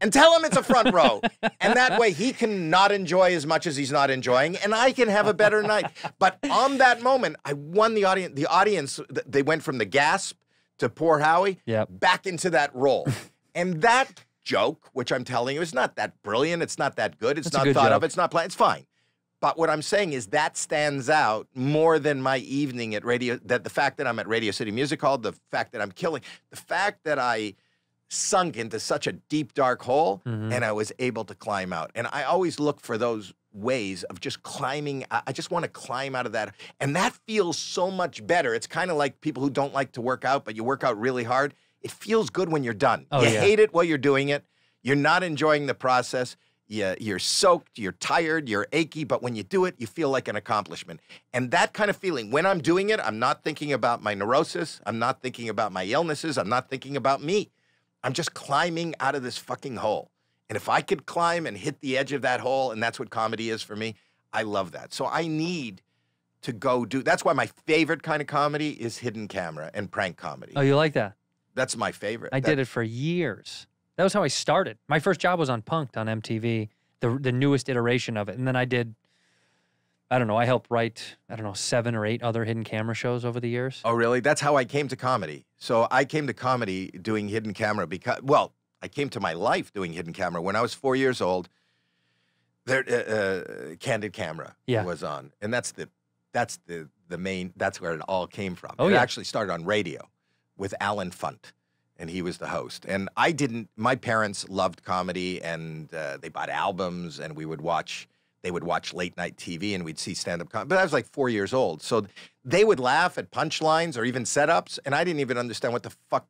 and tell him it's a front row. And that way he can not enjoy as much as he's not enjoying, and I can have a better night. But on that moment, I won the audience. The audience, they went from the gasp to poor Howie yep. back into that role. And that joke, which I'm telling you, is not that brilliant. It's not that good. It's That's not good thought joke. of. It's not planned. It's fine. But what I'm saying is that stands out more than my evening at radio, that the fact that I'm at Radio City Music Hall, the fact that I'm killing, the fact that I sunk into such a deep, dark hole mm-hmm. and I was able to climb out. And I always look for those ways of just climbing. I just want to climb out of that. And that feels so much better. It's kind of like people who don't like to work out, but you work out really hard. It feels good when you're done. Oh, you yeah. hate it while you're doing it. You're not enjoying the process. Yeah, you're soaked, you're tired, you're achy, but when you do it, you feel like an accomplishment. And that kind of feeling, when I'm doing it, I'm not thinking about my neurosis, I'm not thinking about my illnesses, I'm not thinking about me. I'm just climbing out of this fucking hole. And if I could climb and hit the edge of that hole, and that's what comedy is for me, I love that. So I need to go do, that's why my favorite kind of comedy is hidden camera and prank comedy. Oh, you like that? That's my favorite. I that, did it for years. That was how I started. My first job was on Punk'd on M T V, the the newest iteration of it. And then I did, I don't know, I helped write, I don't know, seven or eight other hidden camera shows over the years. Oh, really? That's how I came to comedy. So I came to comedy doing hidden camera because, well, I came to my life doing hidden camera. When I was four years old, there, uh, uh, Candid Camera yeah. was on. And that's the, that's the, the main, that's where it all came from. Oh, it yeah. actually started on radio with Alan Funt. And he was the host. And I didn't, my parents loved comedy and uh, they bought albums and we would watch, they would watch late night T V and we'd see stand-up comedy. But I was like four years old. So they would laugh at punchlines or even setups and I didn't even understand what the fuck,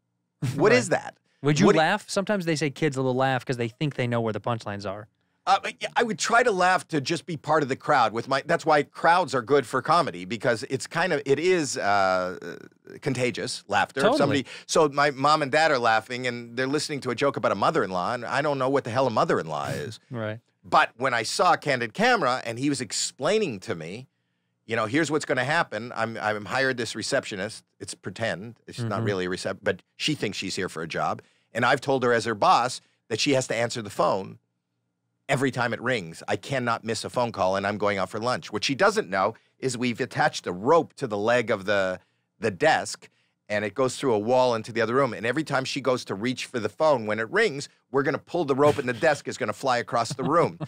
what right. is that? Would you what laugh? It, Sometimes they say kids will laugh because they think they know where the punchlines are. Uh, I would try to laugh to just be part of the crowd with my, that's why crowds are good for comedy because it's kind of, it is uh, contagious laughter. Totally. Somebody, so my mom and dad are laughing and they're listening to a joke about a mother-in-law and I don't know what the hell a mother-in-law is. Right. But when I saw Candid Camera and he was explaining to me, you know, here's what's going to happen. I'm, I'm hired this receptionist. It's pretend. It's mm-hmm. not really a recept, but she thinks she's here for a job. And I've told her as her boss that she has to answer the phone every time it rings. I cannot miss a phone call and I'm going out for lunch. What she doesn't know is we've attached a rope to the leg of the, the desk and it goes through a wall into the other room. And every time she goes to reach for the phone, when it rings, we're gonna pull the rope and the desk is gonna fly across the room.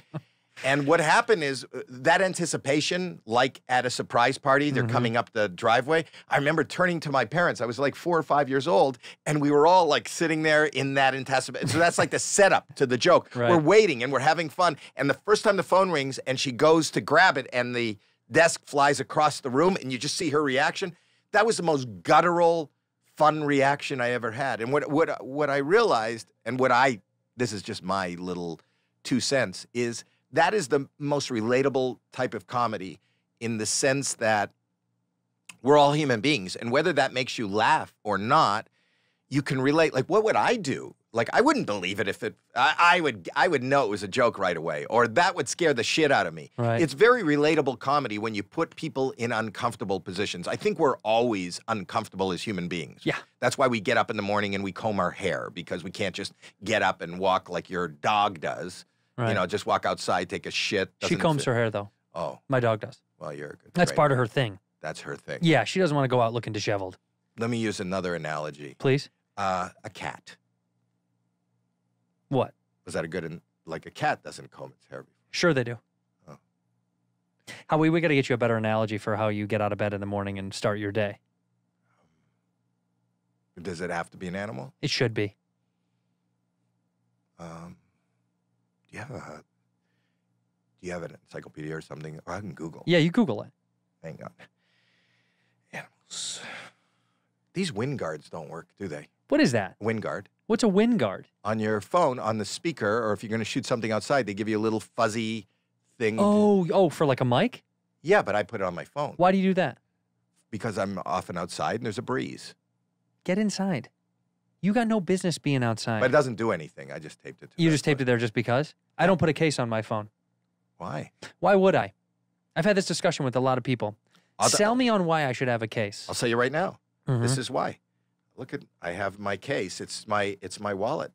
And what happened is that anticipation, like at a surprise party, they're mm-hmm. coming up the driveway. I remember turning to my parents. I was like four or five years old, and we were all like sitting there in that anticipation. So that's like the setup to the joke. Right. We're waiting, and we're having fun. And the first time the phone rings, and she goes to grab it, and the desk flies across the room, and you just see her reaction. That was the most guttural, fun reaction I ever had. And what, what, what I realized, and what I, this is just my little two cents, is that is the most relatable type of comedy in the sense that we're all human beings. And whether that makes you laugh or not, you can relate. Like, what would I do? Like, I wouldn't believe it if it, I, I would I would know it was a joke right away, or that would scare the shit out of me. Right. It's very relatable comedy when you put people in uncomfortable positions. I think we're always uncomfortable as human beings. Yeah. That's why we get up in the morning and we comb our hair, because we can't just get up and walk like your dog does. Right. You know, just walk outside, take a shit. She combs her hair, though. Oh. My dog does. Well, you're a good That's part of her thing. That's her thing. Yeah, she doesn't want to go out looking disheveled. Let me use another analogy. Please? Uh, a cat. What? Was that a good, like a cat doesn't comb its hair before. Sure they do. Oh. Howie, we got to get you a better analogy for how you get out of bed in the morning and start your day. Does it have to be an animal? It should be. Um. Do you have a, do you have an encyclopedia or something? Or I can Google. Yeah, you Google it. Hang on. Animals. These wind guards don't work, do they? What is that? Wind guard. What's a wind guard? On your phone, on the speaker, or if you're going to shoot something outside, they give you a little fuzzy thing. Oh, oh, for like a mic? Yeah, but I put it on my phone. Why do you do that? Because I'm often outside and there's a breeze. Get inside. You got no business being outside. But it doesn't do anything. I just taped it to You just taped place. it there just because? I don't put a case on my phone. Why? Why would I? I've had this discussion with a lot of people. I'll Sell me on why I should have a case. I'll tell you right now. Mm-hmm. This is why. Look at, I have my case. It's my, it's my wallet.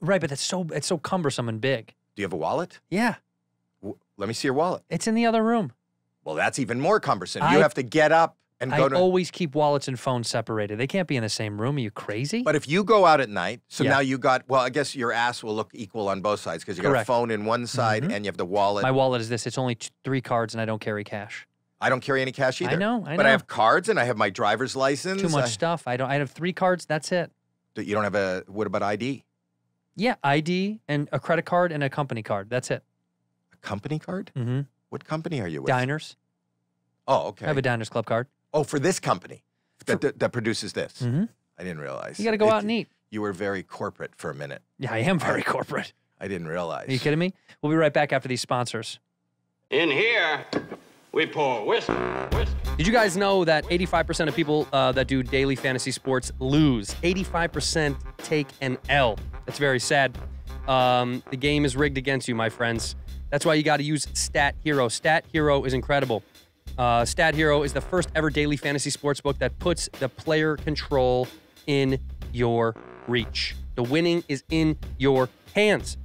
Right, but that's so, it's so cumbersome and big. Do you have a wallet? Yeah. W let me see your wallet. It's in the other room. Well, that's even more cumbersome. I, you have to get up and I go to- I always keep wallets and phones separated. They can't be in the same room. Are you crazy? But if you go out at night, so yeah. now you got, well, I guess your ass will look equal on both sides because you got Correct. a phone in one side mm-hmm. and you have the wallet. My wallet is this. It's only two, three cards and I don't carry cash. I don't carry any cash either. I know, I know. But I have cards and I have my driver's license. Too much I, stuff. I don't. I have three cards. That's it. You don't have a, what about I D? Yeah, I D and a credit card and a company card. That's it. A company card? Mm-hmm. What company are you with? Diners. Oh, okay. I have a Diners Club card. Oh, for this company that, that, that produces this. Mm-hmm. I didn't realize. You got to go it, out and eat. You were very corporate for a minute. Yeah, I am very corporate. I didn't realize. Are you kidding me? We'll be right back after these sponsors. In here... We pour whiskey, whiskey. Did you guys know that eighty-five percent of people uh, that do daily fantasy sports lose? eighty-five percent take an L. That's very sad. Um, the game is rigged against you, my friends. That's why you got to use Stat Hero. Stat Hero is incredible. Uh, Stat Hero is the first ever daily fantasy sports book that puts the player control in your reach. The winning is in your hands.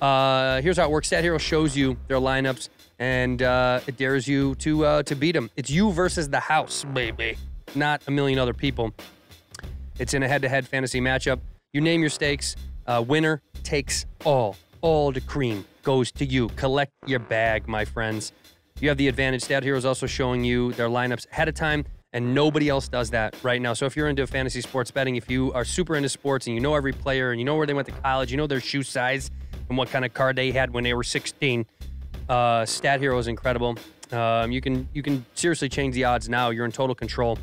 Uh, here's how it works. Stat Hero shows you their lineups. And uh, it dares you to uh, to beat them. It's you versus the house, baby, not a million other people. It's in a head-to-head fantasy matchup. You name your stakes. Uh, winner takes all. All the cream goes to you. Collect your bag, my friends. You have the advantage. Stat Hero is also showing you their lineups ahead of time, and nobody else does that right now. So if you're into fantasy sports betting, if you are super into sports and you know every player and you know where they went to college, you know their shoe size and what kind of car they had when they were sixteen, Uh, Stat Hero is incredible. Um, you can you can seriously change the odds now. You're in total control.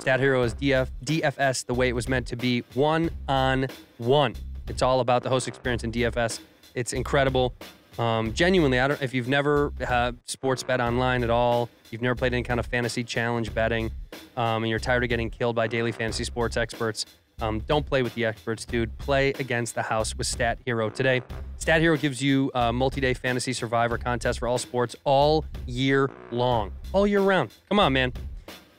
Stat Hero is D F, D F S the way it was meant to be, one on one. It's all about the host experience in D F S. It's incredible. Um, genuinely, I don't. If you've never uh, sports bet online at all, you've never played any kind of fantasy challenge betting, um, and you're tired of getting killed by daily fantasy sports experts. Um, don't play with the experts, dude. Play against the house with Stat Hero today. Stat Hero gives you a multi-day fantasy survivor contest for all sports all year long. All year round. Come on, man.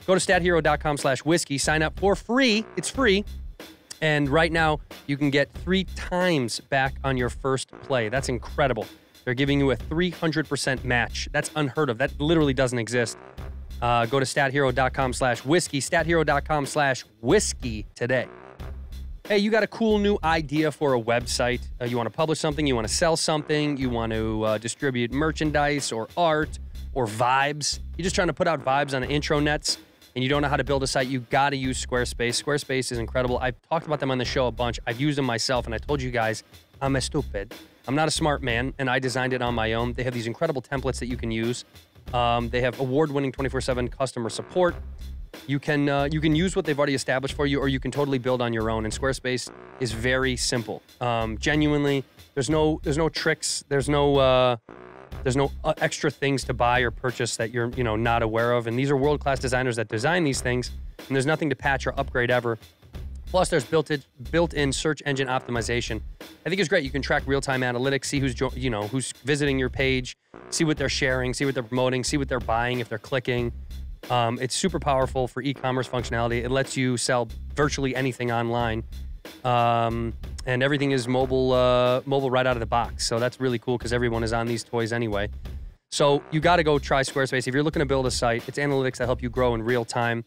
Go to StatHero.com slash whiskey. Sign up for free. It's free. And right now, you can get three times back on your first play. That's incredible. They're giving you a three hundred percent match. That's unheard of. That literally doesn't exist. Uh, go to StatHero.com slash whiskey. StatHero.com slash whiskey today. Hey, you got a cool new idea for a website. Uh, you want to publish something, you want to sell something, you want to uh, distribute merchandise or art or vibes. You're just trying to put out vibes on the intronets and you don't know how to build a site. You got to use Squarespace. Squarespace is incredible. I've talked about them on the show a bunch. I've used them myself and I told you guys, I'm a stupid. I'm not a smart man and I designed it on my own. They have these incredible templates that you can use. Um, they have award-winning twenty-four seven customer support. You can uh, you can use what they've already established for you, or you can totally build on your own. And Squarespace is very simple. Um, genuinely, there's no there's no tricks, there's no uh, there's no extra things to buy or purchase that you're you know not aware of. And these are world-class designers that design these things. And there's nothing to patch or upgrade ever. Plus, there's built-in built-in search engine optimization. I think it's great. You can track real-time analytics, see who's you know who's visiting your page, see what they're sharing, see what they're promoting, see what they're buying, if they're clicking. Um, it's super powerful for e-commerce functionality. It lets you sell virtually anything online. Um, and everything is mobile uh, mobile right out of the box. So that's really cool because everyone is on these toys anyway. So you got to go try Squarespace. If you're looking to build a site, it's analytics that help you grow in real time.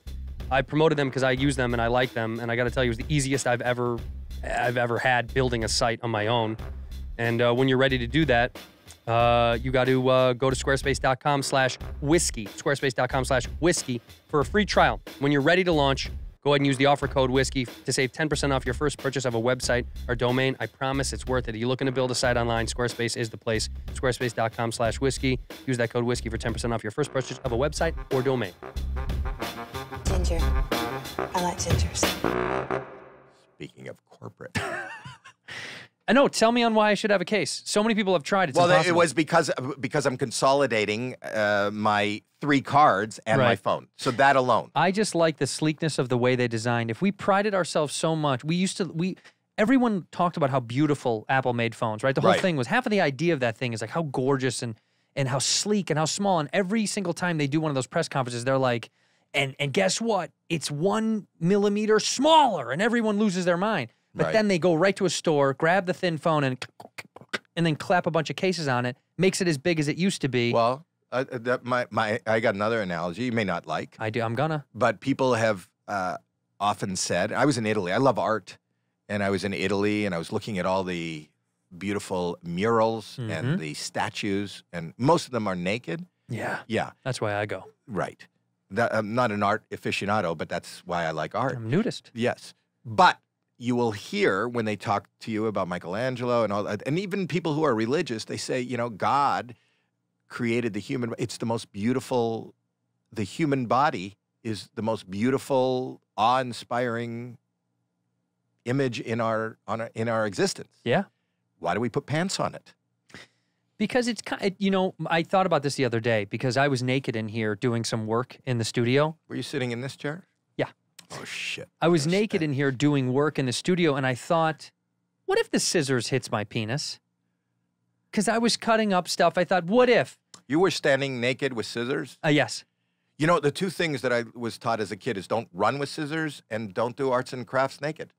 I promoted them because I use them and I like them. And I got to tell you, it was the easiest I've ever, I've ever had building a site on my own. And uh, when you're ready to do that, Uh, you got to uh, go to squarespace.com slash whiskey, squarespace.com slash whiskey for a free trial. When you're ready to launch, go ahead and use the offer code whiskey to save ten percent off your first purchase of a website or domain. I promise it's worth it. If you're looking to build a site online, Squarespace is the place. Squarespace.com slash whiskey. Use that code whiskey for ten percent off your first purchase of a website or domain. Ginger. I like gingers. Speaking of corporate. I know. Tell me on why I should have a case. So many people have tried. It's well, impossible. It was because because I'm consolidating uh, my three cards and right. my phone. So that alone. I just like the sleekness of the way they designed. If we prided ourselves so much, we used to we everyone talked about how beautiful Apple made phones. Right. The whole right. thing was half of the idea of that thing is like how gorgeous and and how sleek and how small. And every single time they do one of those press conferences, they're like, and and guess what? It's one millimeter smaller, and everyone loses their mind. But right. then they go right to a store, grab the thin phone, and and then clap a bunch of cases on it. Makes it as big as it used to be. Well, uh, that, my my I got another analogy you may not like. I do. I'm gonna. But people have uh, often said, I was in Italy. I love art, and I was in Italy, and I was looking at all the beautiful murals mm-hmm. and the statues, and most of them are naked. Yeah. Yeah. That's why I go. Right. That, I'm not an art aficionado, but that's why I like art. I'm nudist. Yes, but. You will hear when they talk to you about Michelangelo and all that, and even people who are religious, they say, you know, God created the human, it's the most beautiful, the human body is the most beautiful, awe-inspiring image in our, on our, in our existence. Yeah. Why do we put pants on it? Because it's kind of, you know, I thought about this the other day because I was naked in here doing some work in the studio. Were you sitting in this chair? Oh, shit. I was There's naked that. in here doing work in the studio, and I thought, what if the scissors hits my penis? Because I was cutting up stuff. I thought, what if? You were standing naked with scissors? Uh, yes. You know, the two things that I was taught as a kid is don't run with scissors and don't do arts and crafts naked.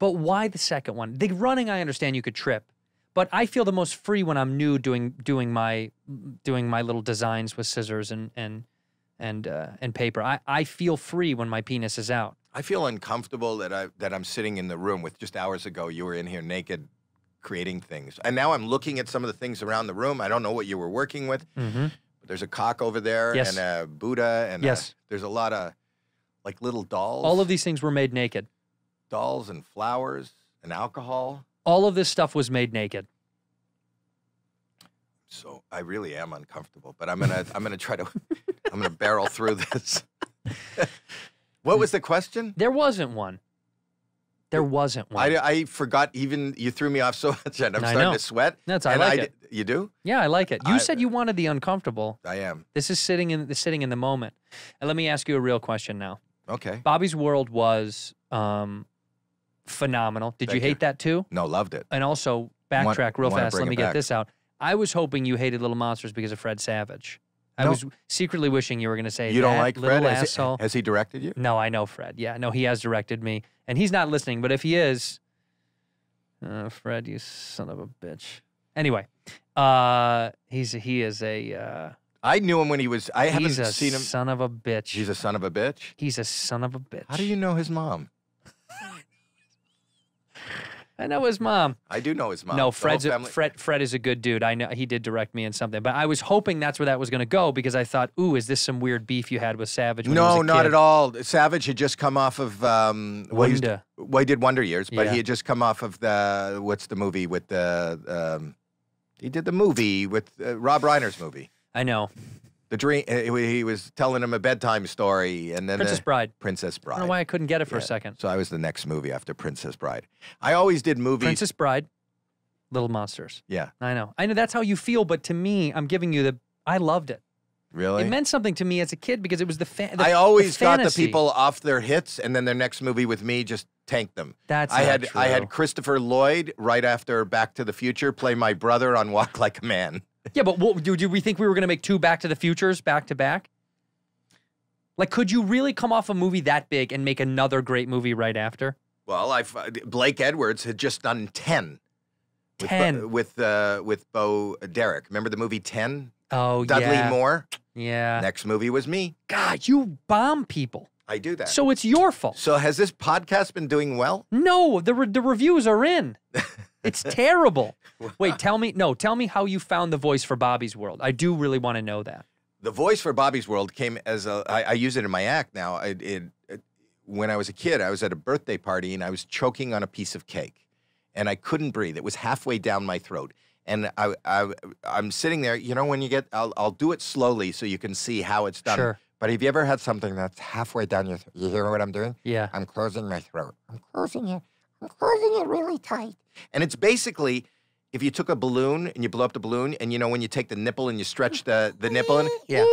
But why the second one? The running, I understand you could trip, but I feel the most free when I'm new doing doing my doing my little designs with scissors and... and and uh, and paper. I, I feel free when my penis is out. I feel uncomfortable that, I, that I'm sitting in the room with just hours ago you were in here naked creating things. And now I'm looking at some of the things around the room. I don't know what you were working with. Mm-hmm. But there's a cock over there yes. and a Buddha. and yes. a, There's a lot of like little dolls. All of these things were made naked. Dolls and flowers and alcohol. All of this stuff was made naked. So I really am uncomfortable, but I'm gonna I'm gonna try to I'm gonna barrel through this. What was the question? There wasn't one. There wasn't one. I, I forgot even you threw me off so much, and I'm I starting know. to sweat. That's I like I, it. You do? Yeah, I like it. You I, said you wanted the uncomfortable. I am. This is sitting in the sitting in the moment. And let me ask you a real question now. Okay. Bobby's World was um, phenomenal. Did Thank you hate you. that too? No, loved it. And also backtrack want, real fast. Let me get back. this out. I was hoping you hated Little Monsters because of Fred Savage. I no. was secretly wishing you were going to say, you don't like Fred? Asshole. Has he, has he directed you? No, I know Fred. Yeah, no, he has directed me. And he's not listening, but if he is, uh, Fred, you son of a bitch. Anyway, uh, he's he is a... Uh, I knew him when he was... I haven't seen him. He's a son of a bitch. He's a son of a bitch? He's a son of a bitch. How do you know his mom? I know his mom. I do know his mom. No, Fred's a, Fred. Fred is a good dude. I know he did direct me in something, but I was hoping that's where that was going to go because I thought, "Ooh, is this some weird beef you had with Savage?" When no, he was a not kid? at all. Savage had just come off of um, well, Wonder. He was, well, he did Wonder Years, but yeah. he had just come off of the what's the movie with the um, he did the movie with uh, Rob Reiner's movie. I know. The dream. He was telling him a bedtime story, and then Princess the, Bride. Princess Bride. I don't know why I couldn't get it for yeah. a second. So I was the next movie after Princess Bride. I always did movies. Princess Bride, Little Monsters. Yeah, I know. I know that's how you feel, but to me, I'm giving you the. I loved it. Really, it meant something to me as a kid because it was the. Fa the I always the got the people off their hits, and then their next movie with me just tanked them. That's I not had. True. I had Christopher Lloyd right after Back to the Future play my brother on Walk Like a Man. Yeah, but what, do, do we think we were going to make two Back to the Futures back to back? Like, could you really come off a movie that big and make another great movie right after? Well, I've, Blake Edwards had just done ten. ten. With, uh, with Bo Derek. Remember the movie ten? Oh, Dudley yeah. Dudley Moore? Yeah. Next movie was me. God, you bomb people. I do that. So it's your fault. So has this podcast been doing well? No, the, re the reviews are in. It's terrible. Wait, tell me, no, tell me how you found the voice for Bobby's World. I do really want to know that. The voice for Bobby's World came as a, I, I use it in my act now. I, it, it, when I was a kid, I was at a birthday party and I was choking on a piece of cake and I couldn't breathe. It was halfway down my throat. And I, I, I'm sitting there, you know, when you get, I'll, I'll do it slowly so you can see how it's done. Sure. But have you ever had something that's halfway down your throat? You hear what I'm doing? Yeah. I'm closing my throat. I'm closing it. I'm closing it really tight. And it's basically if you took a balloon and you blow up the balloon, and you know when you take the nipple and you stretch the, the nipple in? Yeah.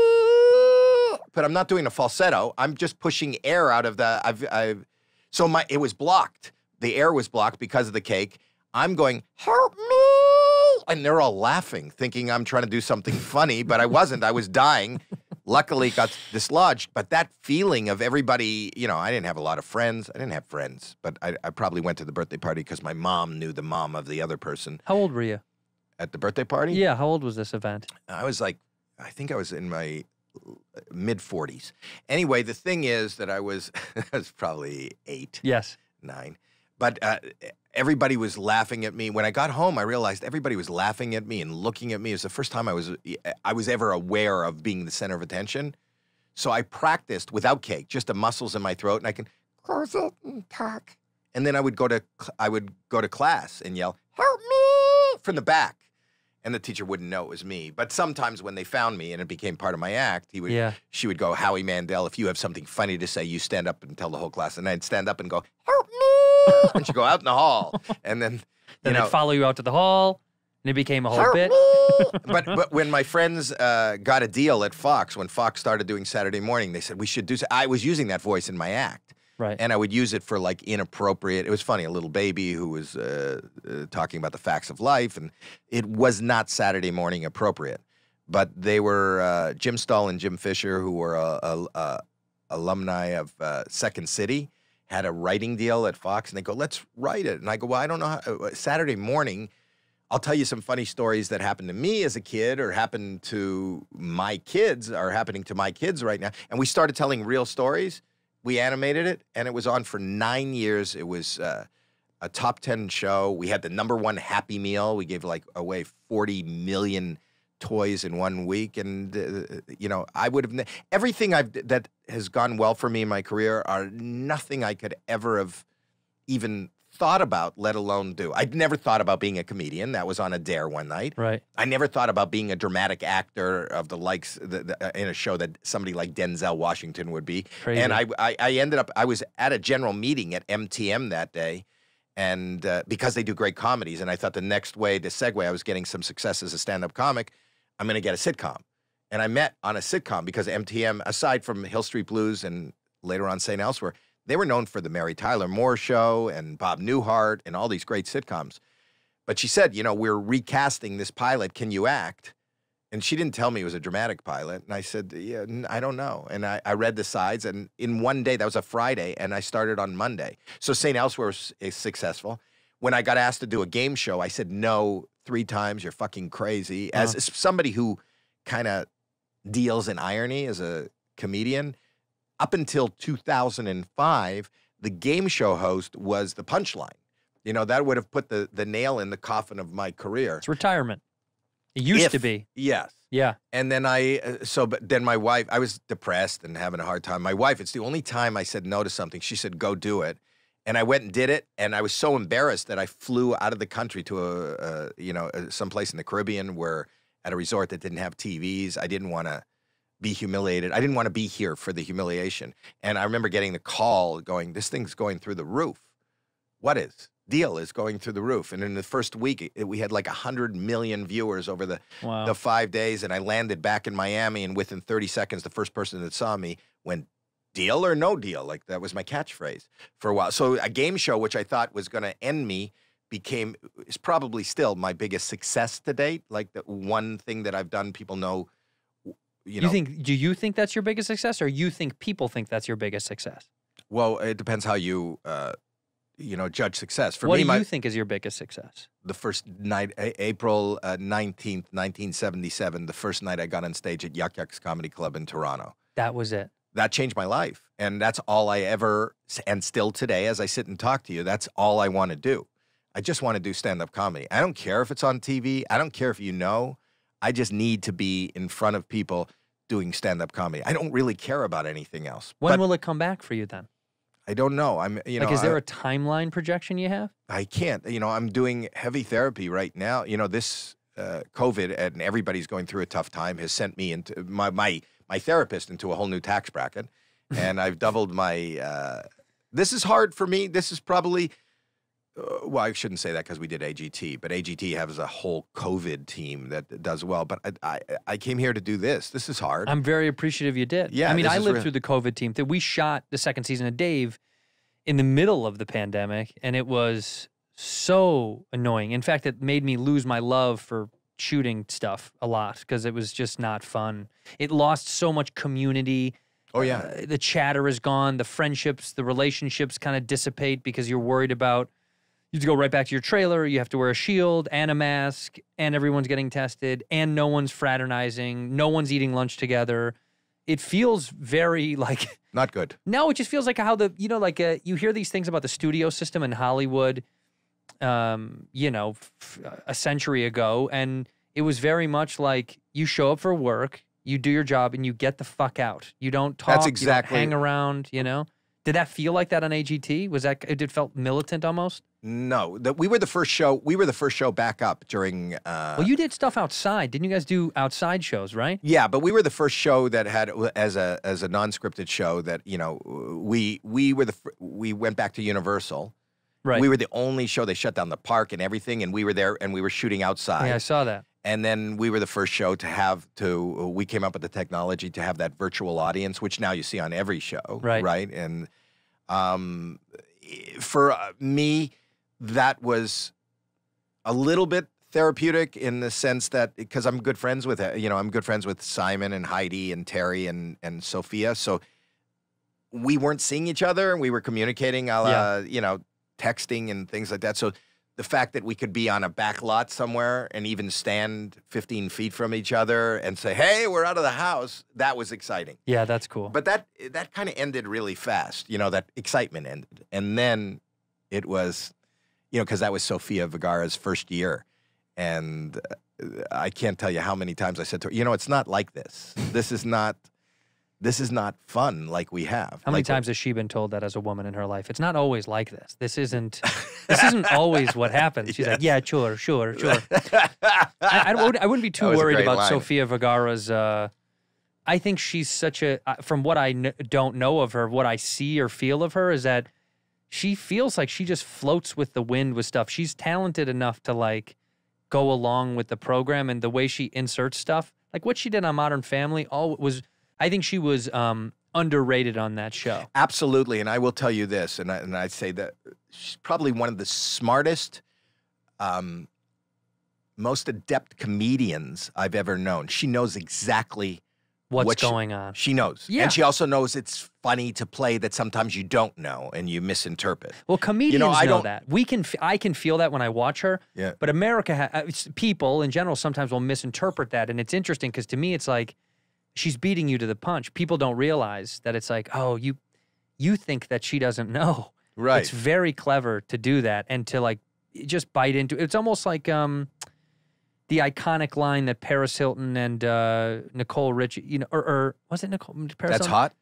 But I'm not doing a falsetto. I'm just pushing air out of the, I've, I've, so my, it was blocked. The air was blocked because of the cake. I'm going, help me. And they're all laughing, thinking I'm trying to do something funny, but I wasn't. I was dying. Luckily got dislodged. But that feeling of everybody, you know, I didn't have a lot of friends. I didn't have friends, but I, I probably went to the birthday party because my mom knew the mom of the other person. How old were you? At the birthday party? Yeah, how old was this event? I was like, I think I was in my mid forties. Anyway, the thing is that I was, I was probably eight. Yes. Nine. But uh, everybody was laughing at me. When I got home, I realized everybody was laughing at me and looking at me. It was the first time I was, I was ever aware of being the center of attention. So I practiced without cake, just the muscles in my throat, and I can close it and talk. And then I would go to, I would go to class and yell, help me, from the back. And the teacher wouldn't know it was me. But sometimes when they found me and it became part of my act, he would, yeah. she would go, Howie Mandel, if you have something funny to say, you stand up and tell the whole class. And I'd stand up and go, help me. And she'd go out in the hall. And then, you then know, they'd follow you out to the hall. And it became a whole help bit. Me. but, but when my friends uh, got a deal at Fox, when Fox started doing Saturday Morning, they said, we should do so. I was using that voice in my act. Right. And I would use it for, like, inappropriate. It was funny, a little baby who was uh, uh, talking about the facts of life, and it was not Saturday Morning appropriate. But they were uh, Jim Stahl and Jim Fisher, who were a, a, a alumni of uh, Second City, had a writing deal at Fox, and they go, let's write it. And I go, well, I don't know how, Saturday Morning, I'll tell you some funny stories that happened to me as a kid or happened to my kids, are happening to my kids right now. And we started telling real stories. We animated it, and it was on for nine years. It was uh, a top ten show. We had the number one Happy Meal. We gave, like, away forty million toys in one week. And, uh, you know, I would have – everything I've, that has gone well for me in my career are nothing I could ever have even thought about, let alone do. I'd never thought about being a comedian. That was on a dare one night. Right. I never thought about being a dramatic actor of the likes the, the, uh, in a show that somebody like Denzel Washington would be. Crazy. And I, I, I ended up, I was at a general meeting at M T M that day, and uh, because they do great comedies, and I thought the next way to segue, I was getting some success as a stand-up comic, I'm going to get a sitcom. And I met on a sitcom because M T M, aside from Hill Street Blues and later on Saint Elsewhere, they were known for the Mary Tyler Moore Show and Bob Newhart and all these great sitcoms. But she said, you know, we're recasting this pilot. Can you act? And she didn't tell me it was a dramatic pilot. And I said, yeah, I don't know. And I, I read the sides. And in one day, that was a Friday, and I started on Monday. So Saint Elsewhere is successful. When I got asked to do a game show, I said no three times. You're fucking crazy. As oh. somebody who kind of deals in irony as a comedian, up until two thousand five, the game show host was the punchline. You know, that would have put the, the nail in the coffin of my career. It's retirement. It used if, to be. Yes. Yeah. And then I, uh, so but then my wife, I was depressed and having a hard time. My wife, it's the only time I said no to something. She said, go do it. And I went and did it. And I was so embarrassed that I flew out of the country to a, a you know, someplace in the Caribbean where at a resort that didn't have T Vs. I didn't want to be humiliated. I didn't want to be here for the humiliation. And I remember getting the call going, this thing's going through the roof. What is? Deal is going through the roof. And in the first week, it, we had like one hundred million viewers over the, wow. the five days. And I landed back in Miami, and within thirty seconds, the first person that saw me went, deal or no deal? Like, that was my catchphrase for a while. So a game show, which I thought was going to end me, became, is probably still my biggest success to date. Like, the one thing that I've done, people know. You know, you think, do you think that's your biggest success, or you think people think that's your biggest success? Well, it depends how you, uh, you know, judge success. For what me, do my, you think is your biggest success? The first night, April nineteenth, nineteen seventy-seven, the first night I got on stage at Yuck Yuck's Comedy Club in Toronto. That was it. That changed my life. And that's all I ever, and still today, as I sit and talk to you, that's all I want to do. I just want to do stand-up comedy. I don't care if it's on T V. I don't care if you know. I just need to be in front of people doing stand-up comedy. I don't really care about anything else. When but will it come back for you then? I don't know. I'm, you know, like, is there I, a timeline projection you have? I can't. You know, I'm doing heavy therapy right now. You know, this uh, COVID, and everybody's going through a tough time, has sent me into my, my, my therapist into a whole new tax bracket. And I've doubled my, uh, this is hard for me. This is probably, uh, well, I shouldn't say that because we did A G T, but A G T has a whole COVID team that does well. But I, I, I came here to do this. This is hard. I'm very appreciative you did. Yeah. I mean, I lived real. through the COVID team that we shot the second season of Dave in the middle of the pandemic. And it was so annoying. In fact, it made me lose my love for shooting stuff a lot because it was just not fun. It lost so much community. Oh, yeah. Uh, the chatter is gone. The friendships, the relationships kind of dissipate because you're worried about, you have to go right back to your trailer. You have to wear a shield and a mask, and everyone's getting tested, and no one's fraternizing. No one's eating lunch together. It feels very like... Not good. No, it just feels like how the, you know, like uh, you hear these things about the studio system in Hollywood, um, you know, f a century ago. And it was very much like you show up for work, you do your job, and you get the fuck out. You don't talk. That's exactly. You don't hang around, you know? Did that feel like that on A G T? Was that, it felt militant almost? No. The, we were the first show, we were the first show back up during... Uh, well, you did stuff outside. Didn't you guys do outside shows, right? Yeah, but we were the first show that had, as a as a non-scripted show that, you know, we, we were the, we went back to Universal. Right. We were the only show. They shut down the park and everything, and we were there, and we were shooting outside. Yeah, I saw that. And then we were the first show to have to, we came up with the technology to have that virtual audience, which now you see on every show, right? right? And um, for me, that was a little bit therapeutic in the sense that, because I'm good friends with, you know, I'm good friends with Simon and Heidi and Terry and, and Sophia. So we weren't seeing each other and we were communicating a la, yeah. you know, texting and things like that. So the fact that we could be on a back lot somewhere and even stand fifteen feet from each other and say, hey, we're out of the house, that was exciting. Yeah, that's cool. But that that kind of ended really fast. You know, that excitement ended. And then it was, you know, because that was Sofia Vergara's first year. And I can't tell you how many times I said to her, you know, it's not like this. This is not... This is not fun like we have. How many like, times has she been told that as a woman in her life? It's not always like this. This isn't This isn't always what happens. She's yes. like, yeah, sure, sure, sure. I, I, would, I wouldn't be too worried about line. Sofia Vergara's... Uh, I think she's such a... Uh, from what I n don't know of her, what I see or feel of her is that she feels like she just floats with the wind with stuff. She's talented enough to, like, go along with the program and the way she inserts stuff. Like, what she did on Modern Family all was... I think she was um, underrated on that show. Absolutely, and I will tell you this, and I, and I say that she's probably one of the smartest, um, most adept comedians I've ever known. She knows exactly what's what going she, on. She knows, yeah. and she also knows it's funny to play that sometimes you don't know and you misinterpret. Well, comedians you know, I know don't, that. We can, f I can feel that when I watch her. Yeah. But America, ha it's, people in general, sometimes will misinterpret that, and it's interesting because to me, it's like. She's beating you to the punch. People don't realize that it's like, oh, you you think that she doesn't know. Right. It's very clever to do that and to, like, just bite into it. It's almost like um, the iconic line that Paris Hilton and uh, Nicole Richie, you know, or, or was it Nicole? Paris That's Hilton? Hot?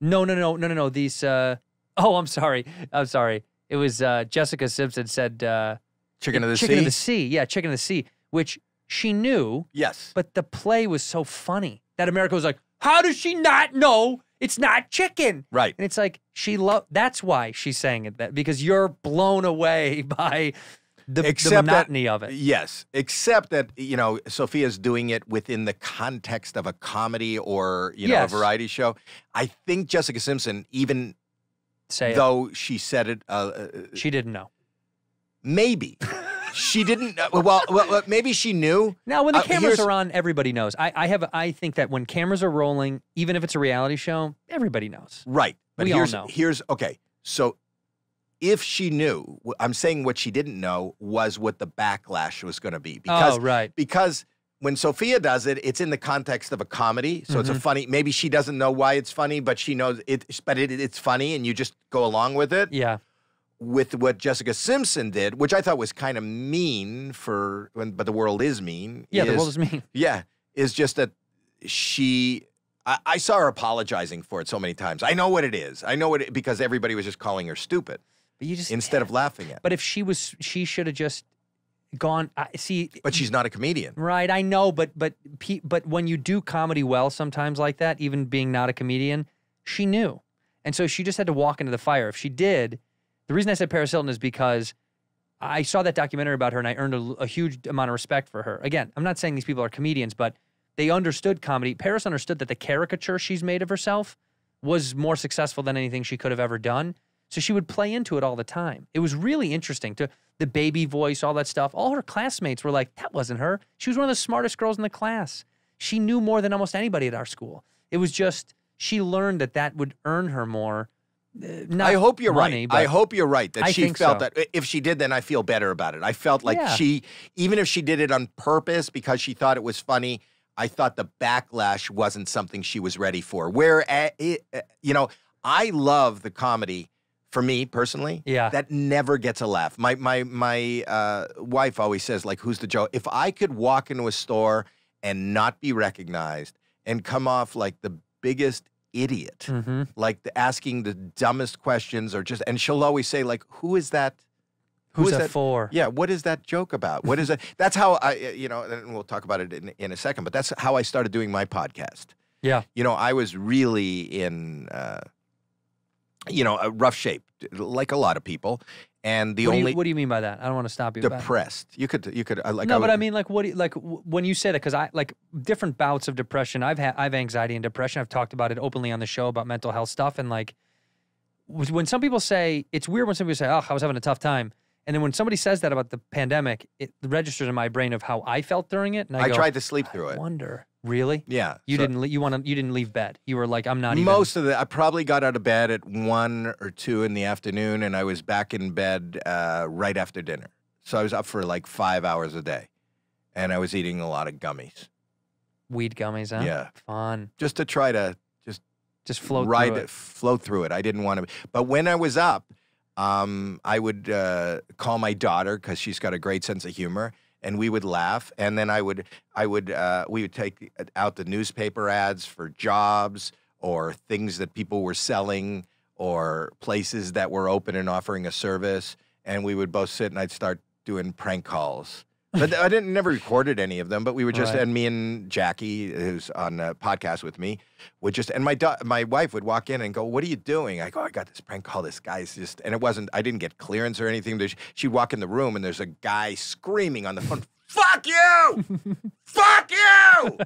No, no, no, no, no, no. These, uh, oh, I'm sorry. I'm sorry. It was uh, Jessica Simpson said. Uh, Chicken of the Sea? Chicken of the Sea. Yeah, Chicken of the Sea, which she knew. Yes. But the play was so funny. That America was like, how does she not know it's not chicken? Right. And it's like, she loved, that's why she's saying it, that because you're blown away by the, the monotony that, of it. Yes, except that, you know, Sophia's doing it within the context of a comedy or, you know, yes. a variety show. I think Jessica Simpson, even Say though it. she said it. Uh, she didn't know. Maybe. She didn't know. Well, well, maybe she knew. Now, when the cameras uh, are on, everybody knows. I, I have. I think that when cameras are rolling, even if it's a reality show, everybody knows. Right. But we here's, all know. Here's, okay, so if she knew, I'm saying what she didn't know was what the backlash was going to be. Because, oh, right. Because when Sophia does it, it's in the context of a comedy, so mm-hmm. it's a funny, maybe she doesn't know why it's funny, but she knows it, but it, it's funny, and you just go along with it. Yeah. With what Jessica Simpson did, which I thought was kind of mean for, but the world is mean. Yeah, is, the world is mean. Yeah, is just that she, I, I saw her apologizing for it so many times. I know what it is. I know it because everybody was just calling her stupid but you just, instead of laughing at it. But if she was, she should have just gone. I see, but she's not a comedian, right? I know, but but but when you do comedy well, sometimes like that, even being not a comedian, she knew, and so she just had to walk into the fire. If she did, the reason I said Paris Hilton is because I saw that documentary about her, and I earned a, a huge amount of respect for her. Again, I'm not saying these people are comedians, but they understood comedy. Paris understood that the caricature she's made of herself was more successful than anything she could have ever done. So she would play into it all the time. It was really interesting to the baby voice, all that stuff. All her classmates were like, that wasn't her. She was one of the smartest girls in the class. She knew more than almost anybody at our school. It was just, she learned that that would earn her more. Not I hope you're money, right. I hope you're right that I she felt so. That if she did, then I feel better about it. I felt like yeah. she, even if she did it on purpose because she thought it was funny, I thought the backlash wasn't something she was ready for. Where, you know, I love the comedy, for me personally, yeah. that never gets a laugh. My, my, my uh, wife always says, like, who's the joke? If I could walk into a store and not be recognized and come off like the biggest idiot, mm-hmm. like the, asking the dumbest questions or just, and she'll always say, like, who is that? Who Who's is that for? Yeah, what is that joke about? What is that? That's how I, you know, and we'll talk about it in, in a second, but that's how I started doing my podcast. Yeah. You know, I was really in, uh, you know, a rough shape, like a lot of people. And the what only- you, What do you mean by that? I don't want to stop you. Depressed. You could, you could, uh, like- No, I would, but I mean, like, what do you, like, when you say that, because I, like, different bouts of depression, I've had, I've anxiety and depression. I've talked about it openly on the show about mental health stuff. And like, when some people say, it's weird when some people say, oh, I was having a tough time. And then when somebody says that about the pandemic, it registers in my brain of how I felt during it. And I, I go, tried to sleep through I it. Wonder really? Yeah. You so didn't. You want to? You didn't leave bed. You were like, I'm not. Most even. of the. I probably got out of bed at one or two in the afternoon, and I was back in bed uh, right after dinner. So I was up for like five hours a day, and I was eating a lot of gummies. Weed gummies, huh? Yeah. Fun. Just to try to just just float ride through it. Float through it. I didn't want to. But when I was up. Um, I would uh, call my daughter because she's got a great sense of humor, and we would laugh. And then I would, I would, uh, we would take out the newspaper ads for jobs or things that people were selling or places that were open and offering a service. And we would both sit, and I'd start doing prank calls. But I didn't never recorded any of them. But we would just, right. and me and Jackie, who's on a podcast with me, would just, and my do, my wife would walk in and go, "What are you doing?" I go, "I got this prank call. This guy's just," and it wasn't. I didn't get clearance or anything. She'd walk in the room, and there's a guy screaming on the phone, "Fuck you! Fuck you!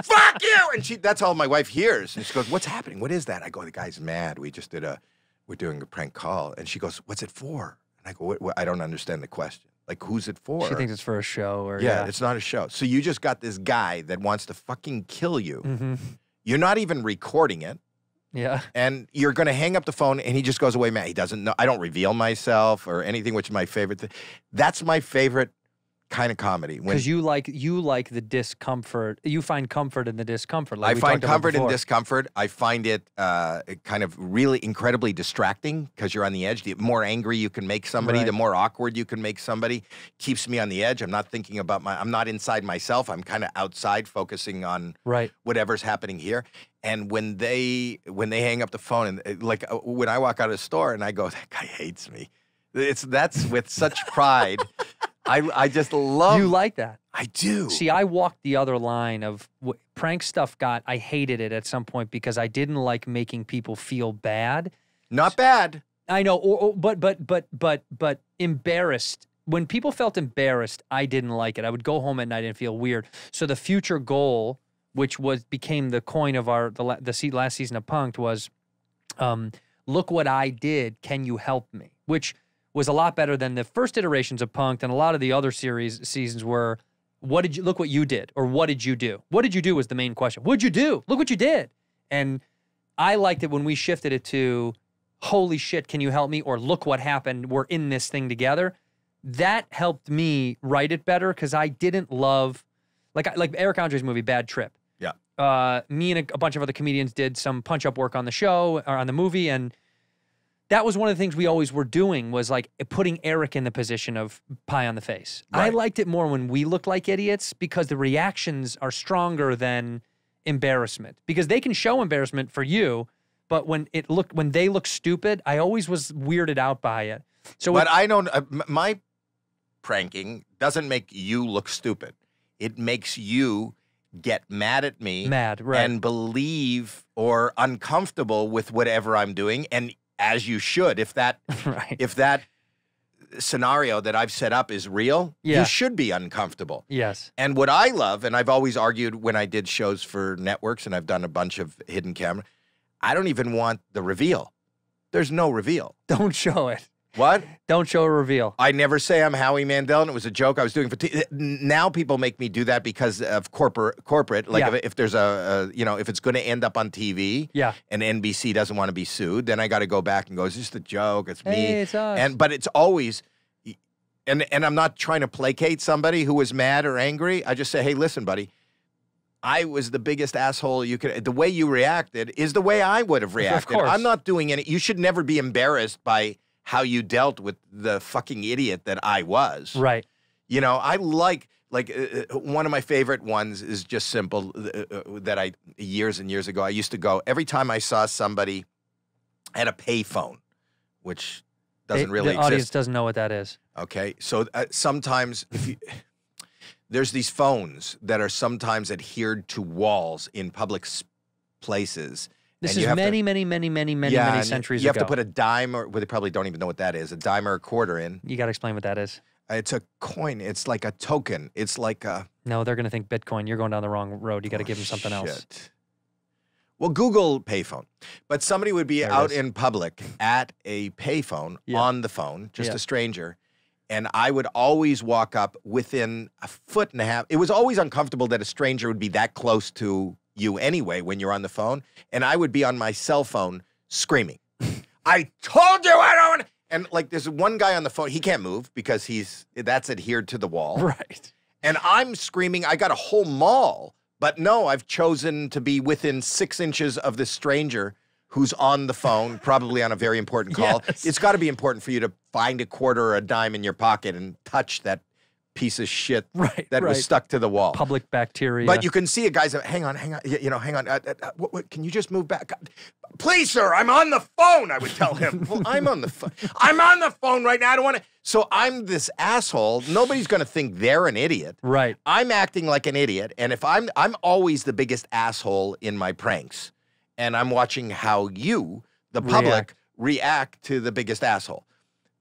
Fuck you!" And she, that's all my wife hears. And she goes, "What's happening? What is that?" I go, "The guy's mad. We just did a, we're doing a prank call." And she goes, "What's it for?" And I go, what, what? "I don't understand the question." Like, who's it for? She thinks it's for a show. Or yeah, yeah, it's not a show. So you just got this guy that wants to fucking kill you. Mm-hmm. You're not even recording it. Yeah. And you're going to hang up the phone, and he just goes away mad. He doesn't know. I don't reveal myself or anything, which is my favorite thing. That's my favorite kind of comedy. Because you like, you like the discomfort. You find comfort in the discomfort. Like I find comfort in discomfort. I find it uh, kind of really incredibly distracting because you're on the edge. The more angry you can make somebody, right. the more awkward you can make somebody. Keeps me on the edge. I'm not thinking about my, I'm not inside myself. I'm kind of outside focusing on right. whatever's happening here. And when they, when they hang up the phone, and like when I walk out of the store and I go, that guy hates me. It's, that's with such pride. I, I just love... You like that. I do. See, I walked the other line of... What, prank stuff got... I hated it at some point because I didn't like making people feel bad. Not so, bad. I know, or, or, but, but, but, but, but embarrassed. When people felt embarrassed, I didn't like it. I would go home at night and feel weird. So the future goal, which was became the coin of our... The, the last season of Punk'd was, um, look what I did, can you help me? Which... was a lot better than the first iterations of Punk'd, and a lot of the other series seasons were, what did you, look what you did, or what did you do? What did you do was the main question. What'd you do? Look what you did. And I liked it when we shifted it to, holy shit, can you help me? Or look what happened, we're in this thing together. That helped me write it better, because I didn't love, like like Eric Andre's movie, Bad Trip. Yeah. Uh, me and a, a bunch of other comedians did some punch-up work on the show, or on the movie, and that was one of the things we always were doing was like putting Eric in the position of pie on the face. Right. I liked it more when we looked like idiots because the reactions are stronger than embarrassment, because they can show embarrassment for you. But when it looked, when they look stupid, I always was weirded out by it. So, but it, I don't, uh, my pranking doesn't make you look stupid. It makes you get mad at me. Mad, right. And believe or uncomfortable with whatever I'm doing. And as you should, if that, right. if that scenario that I've set up is real, yeah. you should be uncomfortable. Yes. And what I love, and I've always argued when I did shows for networks, and I've done a bunch of hidden camera, I don't even want the reveal. There's no reveal. Don't show it. What? Don't show a reveal. I never say I'm Howie Mandel, and it was a joke I was doing for t now people make me do that because of corporate corporate like yeah. if, if there's a, a you know, if it's going to end up on T V yeah. and N B C doesn't want to be sued, then I got to go back and go, it's just a joke, it's me. Hey, it's us. And but it's always and and I'm not trying to placate somebody who was mad or angry. I just say, "Hey, listen, buddy. I was the biggest asshole you could. The way you reacted is the way I would have reacted. I'm not doing any. You should never be embarrassed by how you dealt with the fucking idiot that I was. Right. You know, I like, like uh, one of my favorite ones is just simple uh, that I, years and years ago, I used to go, every time I saw somebody at a payphone, which doesn't they, really the exist. The audience doesn't know what that is. Okay. So uh, sometimes if you, there's these phones that are sometimes adhered to walls in public places. This is many, to, many, many, many, many, yeah, many centuries ago. You have ago. to put a dime, or well, they probably don't even know what that is, a dime or a quarter in. You got to explain what that is. It's a coin. It's like a token. It's like a... No, they're going to think Bitcoin. You're going down the wrong road. You got to oh, give them something shit. else. Well, Google payphone. But somebody would be there out in public at a payphone, yeah. on the phone, just yeah. a stranger, and I would always walk up within a foot and a half. It was always uncomfortable that a stranger would be that close to... you anyway when you're on the phone, and I would be on my cell phone screaming, I told you I don't, and like there's one guy on the phone, he can't move because he's, that's adhered to the wall. Right. And I'm screaming, I got a whole mall, but no, I've chosen to be within six inches of this stranger who's on the phone, probably on a very important call. Yes. It's gotta be important for you to find a quarter or a dime in your pocket and touch that piece of shit right, that right. was stuck to the wall. Public bacteria. But you can see a guy's, hang on, hang on, you know, hang on. Uh, uh, what, what, can you just move back? Please, sir, I'm on the phone, I would tell him. Well, I'm on the phone. I'm on the phone right now. I don't want to. So I'm this asshole. Nobody's going to think they're an idiot. Right. I'm acting like an idiot. And if I'm, I'm always the biggest asshole in my pranks. And I'm watching how you, the public, react, react to the biggest asshole.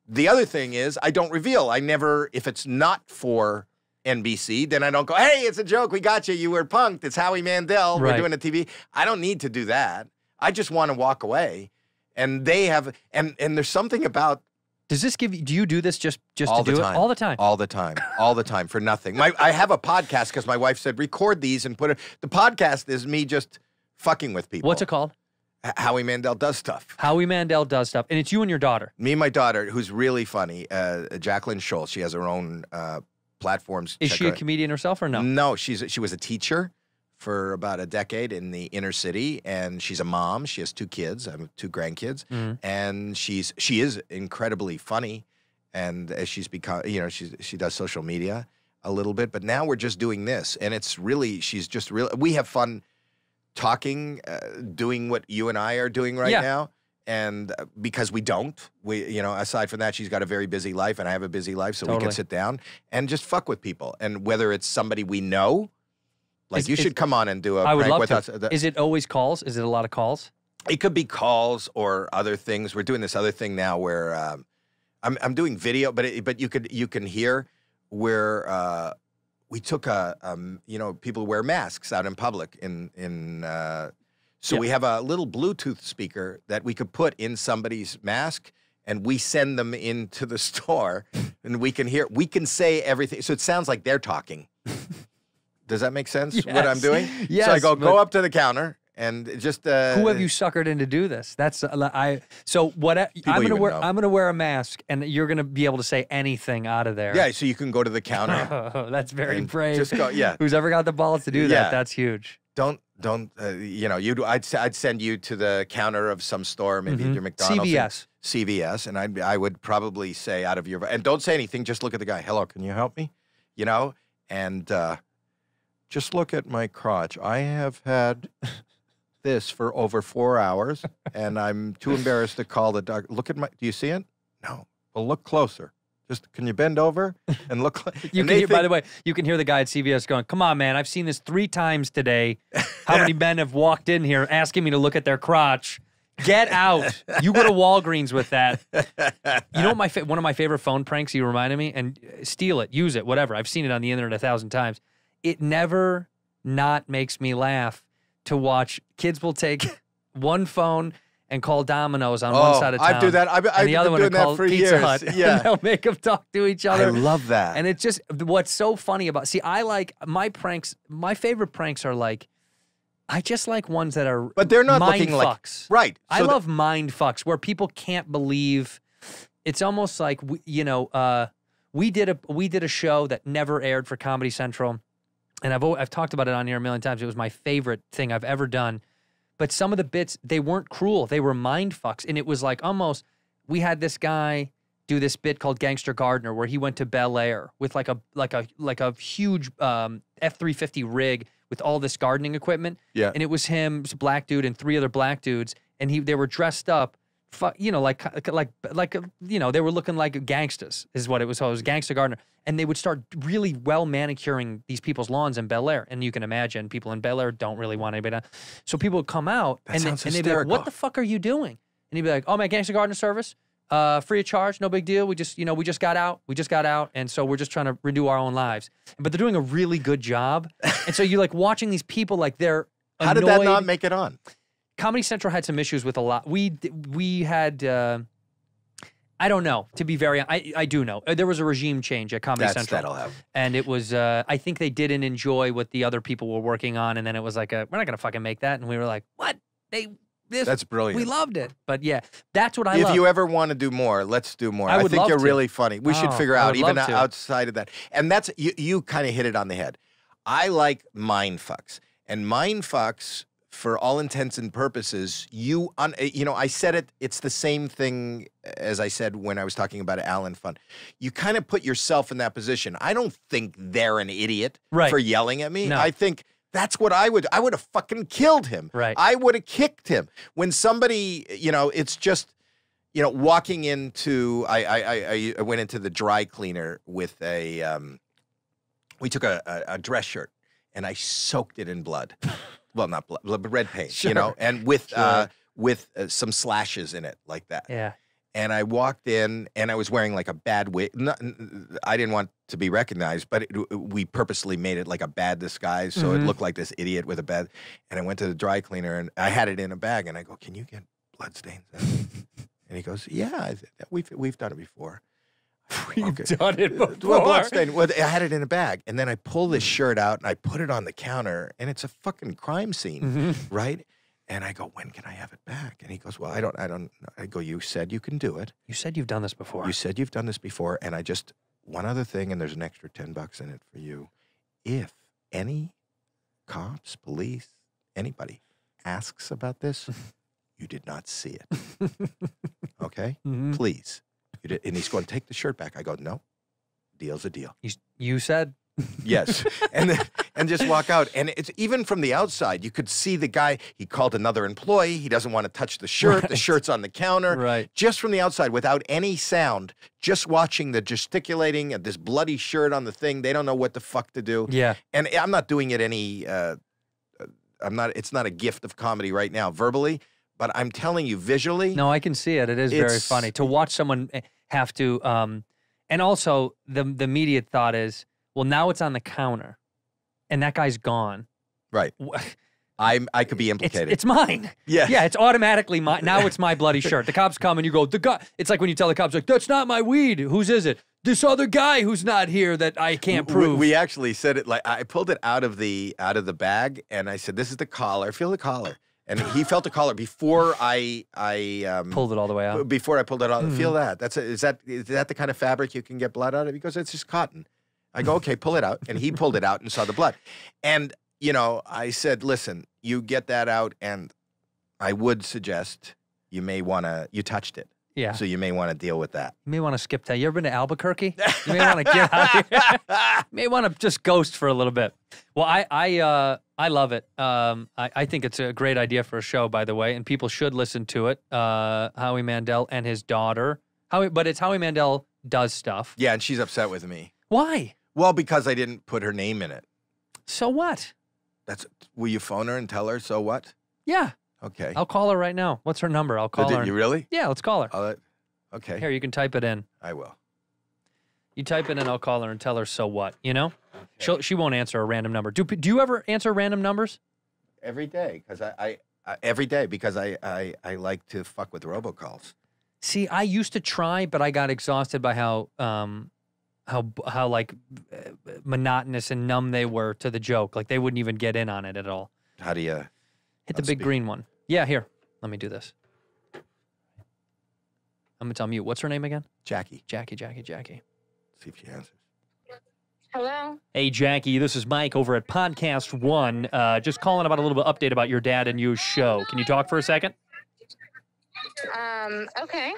The other thing is I don't reveal. I never, if it's not for N B C, then I don't go, hey, it's a joke. We got you. You were punked. It's Howie Mandel. Right. We're doing a T V. I don't need to do that. I just want to walk away. And they have, and, and there's something about. Does this give you, do you do this just, just to do it? All the time. All the time. All the time for nothing. My, I have a podcast because my wife said, record these and put it. The podcast is me just fucking with people. What's it called? Howie Mandel Does Stuff. Howie Mandel Does Stuff. And it's you and your daughter. Me and my daughter, who's really funny, uh, Jacqueline Schultz. She has her own uh, platforms. Is Check she a out. comedian herself or no? No, she's she was a teacher for about a decade in the inner city, and she's a mom. She has two kids, I have two grandkids, mm-hmm. and she's she is incredibly funny. And as she's become, you know, she she does social media a little bit, but now we're just doing this, and it's really she's just real. We have fun. Talking, uh, doing what you and I are doing right yeah. now, and uh, because we don't, we you know, aside from that, she's got a very busy life, and I have a busy life, so totally. we can sit down and just fuck with people, and whether it's somebody we know, like is, you is, should come on and do a I prank would love with to. us. The, is it always calls? Is it a lot of calls? It could be calls or other things. We're doing this other thing now where um, I'm I'm doing video, but it, but you could you can hear where. Uh, We took a, um, you know, people wear masks out in public in, in uh, so yep. we have a little Bluetooth speaker that we could put in somebody's mask and we send them into the store and we can hear, we can say everything. So it sounds like they're talking. Does that make sense? Yes. What I'm doing? Yes. So I go, go up to the counter and just. Uh, who have you suckered into do this? That's, uh, I, so what, I, I'm gonna wear, know. I'm gonna wear a mask and you're gonna be able to say anything out of there. Yeah, so you can go to the counter. Oh, that's very brave. Just go, yeah. Who's ever got the balls to do yeah. that, that's huge. Don't, don't, uh, you know, you'd, I'd, I'd send you to the counter of some store, maybe mm-hmm. at your McDonald's. C V S. And C V S, and I'd, I would probably say out of your, and don't say anything, just look at the guy, hello, can you help me? You know, and uh, just look at my crotch. I have had... this for over four hours, and I'm too embarrassed to call the doctor. Look at my, do you see it? No. Well, look closer. Just, can you bend over and look like... you can hear, by the way, you can hear the guy at C V S going, come on, man, I've seen this three times today. How many men have walked in here asking me to look at their crotch? Get out. You go to Walgreens with that. You know what my fa one of my favorite phone pranks, you reminded me, and steal it, use it, whatever. I've seen it on the internet a thousand times. It never not makes me laugh to watch. Kids will take one phone... and call Domino's on oh, one side of town. I do that. I've, I've and the other been one doing that for Pizza years. Hut, yeah. And they'll make them talk to each other. I love that. And it's just what's so funny about. See, I like my pranks. My favorite pranks are like, I just like ones that are. But they're not mind looking fucks. Like right. So I love mind fucks where people can't believe. It's almost like we, you know, uh, we did a we did a show that never aired for Comedy Central, and I've I've talked about it on here a million times. It was my favorite thing I've ever done. But some of the bits, they weren't cruel. They were mind fucks. And it was like almost, we had this guy do this bit called Gangster Gardener where he went to Bel Air with like a like a, like a huge um, F three fifty rig with all this gardening equipment. Yeah. And it was him, it was a black dude and three other black dudes. And he they were dressed up, you know, like, like, like you know, they were looking like gangsters is what it was. So it was Gangster Gardener. And they would start really well manicuring these people's lawns in Bel Air. And you can imagine people in Bel Air don't really want anybody to. So people would come out that and, they, and they'd be like, what the fuck are you doing? And he'd be like, oh, my Gangster Gardener service, uh, free of charge, no big deal. We just, you know, we just got out. We just got out. And so we're just trying to renew our own lives. But they're doing a really good job. And so you're like watching these people like they're annoyed. How did that not make it on? Comedy Central had some issues with a lot. We, we had... Uh, I don't know. To be very, I I do know there was a regime change at Comedy That's, Central, that'll happen. And it was. Uh, I think they didn't enjoy what the other people were working on, and then it was like, a, we're not gonna fucking make that, and we were like, what they. This, that's brilliant. We loved it. But yeah, that's what I if love. If you ever want to do more, let's do more. I, would I think love you're to. Really funny. We oh, should figure out even outside of that. And that's you. You kind of hit it on the head. I like mind fucks and mind fucks. For all intents and purposes, you, un you know, I said it, it's the same thing as I said when I was talking about Alan Funt. You kind of put yourself in that position. I don't think they're an idiot right. for yelling at me. No. I think that's what I would, I would have fucking killed him. Right. I would have kicked him. When somebody, you know, it's just, you know, walking into, I, I, I went into the dry cleaner with a, um, we took a, a, a dress shirt and I soaked it in blood. Well, not blood, but red paint, sure. you know, and with sure. uh, with uh, some slashes in it like that. Yeah. And I walked in, and I was wearing like a bad wig. Not, I didn't want to be recognized, but it, we purposely made it like a bad disguise, so mm-hmm. it looked like this idiot with a bad. And I went to the dry cleaner, and I had it in a bag, and I go, "Can you get blood stains out?" And he goes, "Yeah, I said, we've we've done it before." We've okay. done it before. Well, blood stain. Well, I had it in a bag, and then I pull this shirt out, and I put it on the counter, and it's a fucking crime scene, mm-hmm. right? And I go, when can I have it back? And he goes, well, I don't, I don't. I go, you said you can do it. You said you've done this before. You said you've done this before, and I just, one other thing, and there's an extra ten bucks in it for you. If any cops, police, anybody asks about this, you did not see it, okay? Mm-hmm. Please. And he's going, take the shirt back. I go, no, deal's a deal. You, you said. Yes. And then, and just walk out. And it's even from the outside, you could see the guy, he called another employee. He doesn't want to touch the shirt. Right. The shirt's on the counter. Right. Just from the outside, without any sound, just watching the gesticulating and this bloody shirt on the thing. They don't know what the fuck to do. Yeah. And I'm not doing it any, uh, I'm not, it's not a gift of comedy right now, verbally. But I'm telling you, visually... No, I can see it. It is very funny. To watch someone have to... Um, and also, the, the immediate thought is, well, now it's on the counter, and that guy's gone. Right. I'm, I could be implicated. It's, it's mine. Yeah. Yeah, it's automatically mine. Now it's my bloody shirt. The cops come, and you go, the guy... It's like when you tell the cops, like, that's not my weed. Whose is it? This other guy who's not here that I can't prove. We, we actually said it like... I pulled it out of the out of the bag, and I said, this is the collar. Feel the collar. And he felt a collar before I I um, pulled it all the way out. Before I pulled it out, mm. feel that. That's a, is that is that the kind of fabric you can get blood out of? He goes, it's just cotton. I go, okay, pull it out. And he pulled it out and saw the blood. And you know, I said, listen, you get that out, and I would suggest you may want to. You touched it. Yeah. So you may want to deal with that. You may want to skip that. You ever been to Albuquerque? You may want to get out of here. You may want to just ghost for a little bit. Well, I I uh, I love it. Um, I, I think it's a great idea for a show, by the way, and people should listen to it. Uh, Howie Mandel and his daughter, Howie, but it's Howie Mandel Does Stuff. Yeah, and she's upset with me. Why? Well, because I didn't put her name in it. So what? That's. Will you phone her and tell her so what? Yeah. Okay. I'll call her right now. What's her number? I'll call oh, did her. You really? Yeah, let's call her. I'll, okay. Here, you can type it in. I will. You type it in, I'll call her and tell her so what, you know? Okay. She'll, she won't answer a random number. Do, do you ever answer random numbers? Every day, because I... I Uh, every day, because I, I, I like to fuck with robocalls. See, I used to try, but I got exhausted by how, um, how, how like, uh, monotonous and numb they were to the joke. Like, they wouldn't even get in on it at all. How do you... Hit the big speak. green one. Yeah, here. Let me do this. I'm going to tell you. What's her name again? Jackie. Jackie, Jackie, Jackie. Let's see if she answers. Hello. Hey, Jackie. This is Mike over at Podcast One. Uh, just calling about a little bit update about your Dad and You show. Can you talk for a second? Um, okay.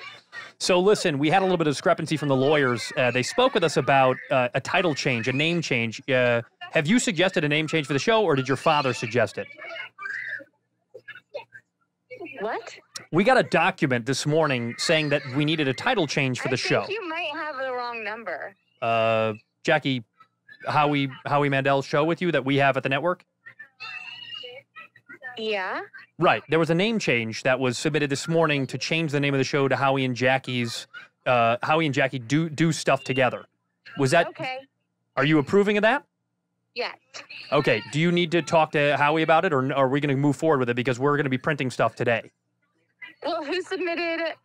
So, listen, we had a little bit of discrepancy from the lawyers. Uh, they spoke with us about uh, a title change, a name change. Uh, have you suggested a name change for the show, or did your father suggest it? What? We got a document this morning saying that we needed a title change for the show. I think you might have the wrong number. Uh, Jackie... Howie Howie Mandel show with you that we have at the network? Yeah. Right. There was a name change that was submitted this morning to change the name of the show to Howie and Jackie's uh, Howie and Jackie do do stuff together. Was that okay? Are you approving of that? Yes. Okay. Do you need to talk to Howie about it, or are we going to move forward with it because we're going to be printing stuff today? Well, who submitted it?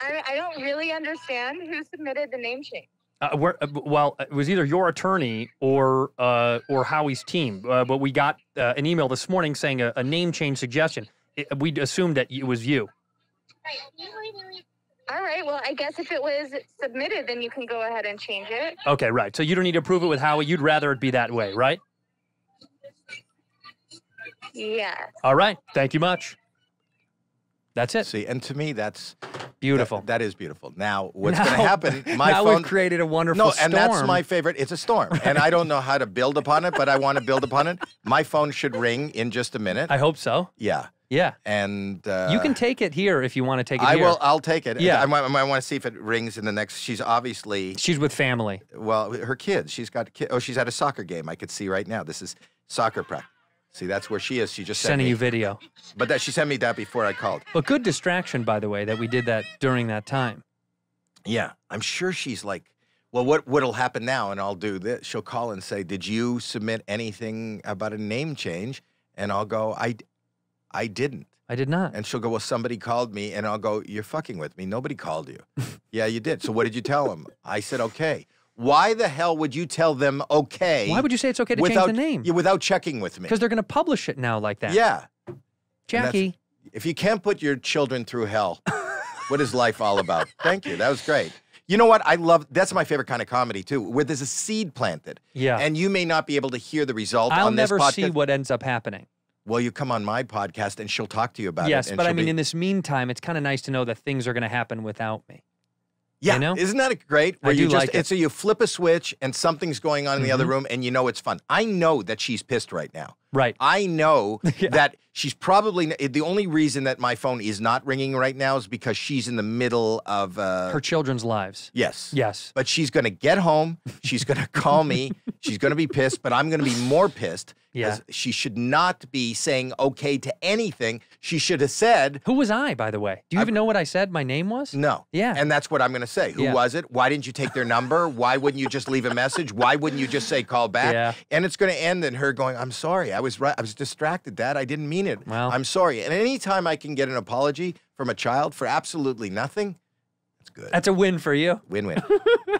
I I don't really understand who submitted the name change. Uh, we're, uh, well, it was either your attorney or uh, or Howie's team, uh, but we got uh, an email this morning saying a, a name change suggestion. It, we assumed that it was you. All right. Well, I guess if it was submitted, then you can go ahead and change it. Okay, right. So you don't need to approve it with Howie. You'd rather it be that way, right? Yeah. All right. Thank you much. That's it. See, and to me, that's... Beautiful. That, that is beautiful. Now, what's going to happen? My now phone we've created a wonderful storm. No, and storm. That's my favorite. It's a storm, right. And I don't know how to build upon it, but I want to build upon it. My phone should ring in just a minute. I hope so. Yeah. Yeah. And uh, you can take it here if you want to take it. I here. will. I'll take it. Yeah. I, I, I want to see if it rings in the next. She's obviously. She's with family. Well, her kids. She's got. Kid, oh, she's at a soccer game. I could see right now. This is soccer practice. See, that's where she is. She just sent me. Sending you video. But that she sent me that before I called. But good distraction, by the way, that we did that during that time. Yeah. I'm sure she's like, well, what, what'll happen now? And I'll do this. She'll call and say, did you submit anything about a name change? And I'll go, I, I didn't. I did not. And she'll go, well, somebody called me. And I'll go, you're fucking with me. Nobody called you. Yeah, you did. So what did you tell them? I said, okay. Why the hell would you tell them okay? Why would you say it's okay to without, change the name? Yeah, without checking with me. Because they're going to publish it now like that. Yeah. Jackie. If you can't put your children through hell, what is life all about? Thank you. That was great. You know what? I love, that's my favorite kind of comedy too, where there's a seed planted. Yeah. And you may not be able to hear the result I'll on this podcast. I'll never see what ends up happening. Well, you come on my podcast and she'll talk to you about yes, it. Yes, but I mean, be, in this meantime, it's kind of nice to know that things are going to happen without me. Yeah, you know? Isn't that great? Where I you do just, like it. It's a, you flip a switch and something's going on in mm-hmm. the other room and you know it's fun. I know that she's pissed right now. Right. I know yeah. that she's probably, the only reason that my phone is not ringing right now is because she's in the middle of... Uh, her children's lives. Yes. Yes. But she's going to get home. She's going to call me. She's going to be pissed, but I'm going to be more pissed. Yeah. She should not be saying okay to anything. She should have said... Who was I, by the way? Do you I, even know what I said my name was? No. Yeah. And that's what I'm going to say. Who yeah. was it? Why didn't you take their number? Why wouldn't you just leave a message? Why wouldn't you just say call back? Yeah. And it's going to end in her going, I'm sorry. I was right. I was distracted, Dad. I didn't mean it. Well, I'm sorry. And any time I can get an apology from a child for absolutely nothing, that's good. That's a win for you. Win-win.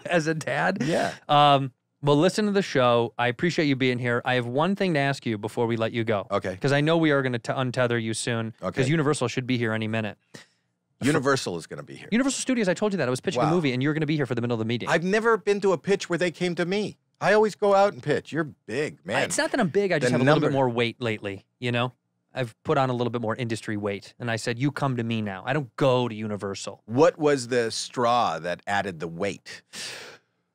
As a dad? Yeah. Um... Well, listen to the show. I appreciate you being here. I have one thing to ask you before we let you go. Okay. Because I know we are going to untether you soon. Okay. Because Universal should be here any minute. Universal is going to be here. Universal Studios, I told you that. I was pitching wow. a movie, and you're going to be here for the middle of the meeting. I've never been to a pitch where they came to me. I always go out and pitch. You're big, man. It's not that I'm big. I just the have a number. little bit more weight lately, you know? I've put on a little bit more industry weight. And I said, you come to me now. I don't go to Universal. What was the straw that added the weight?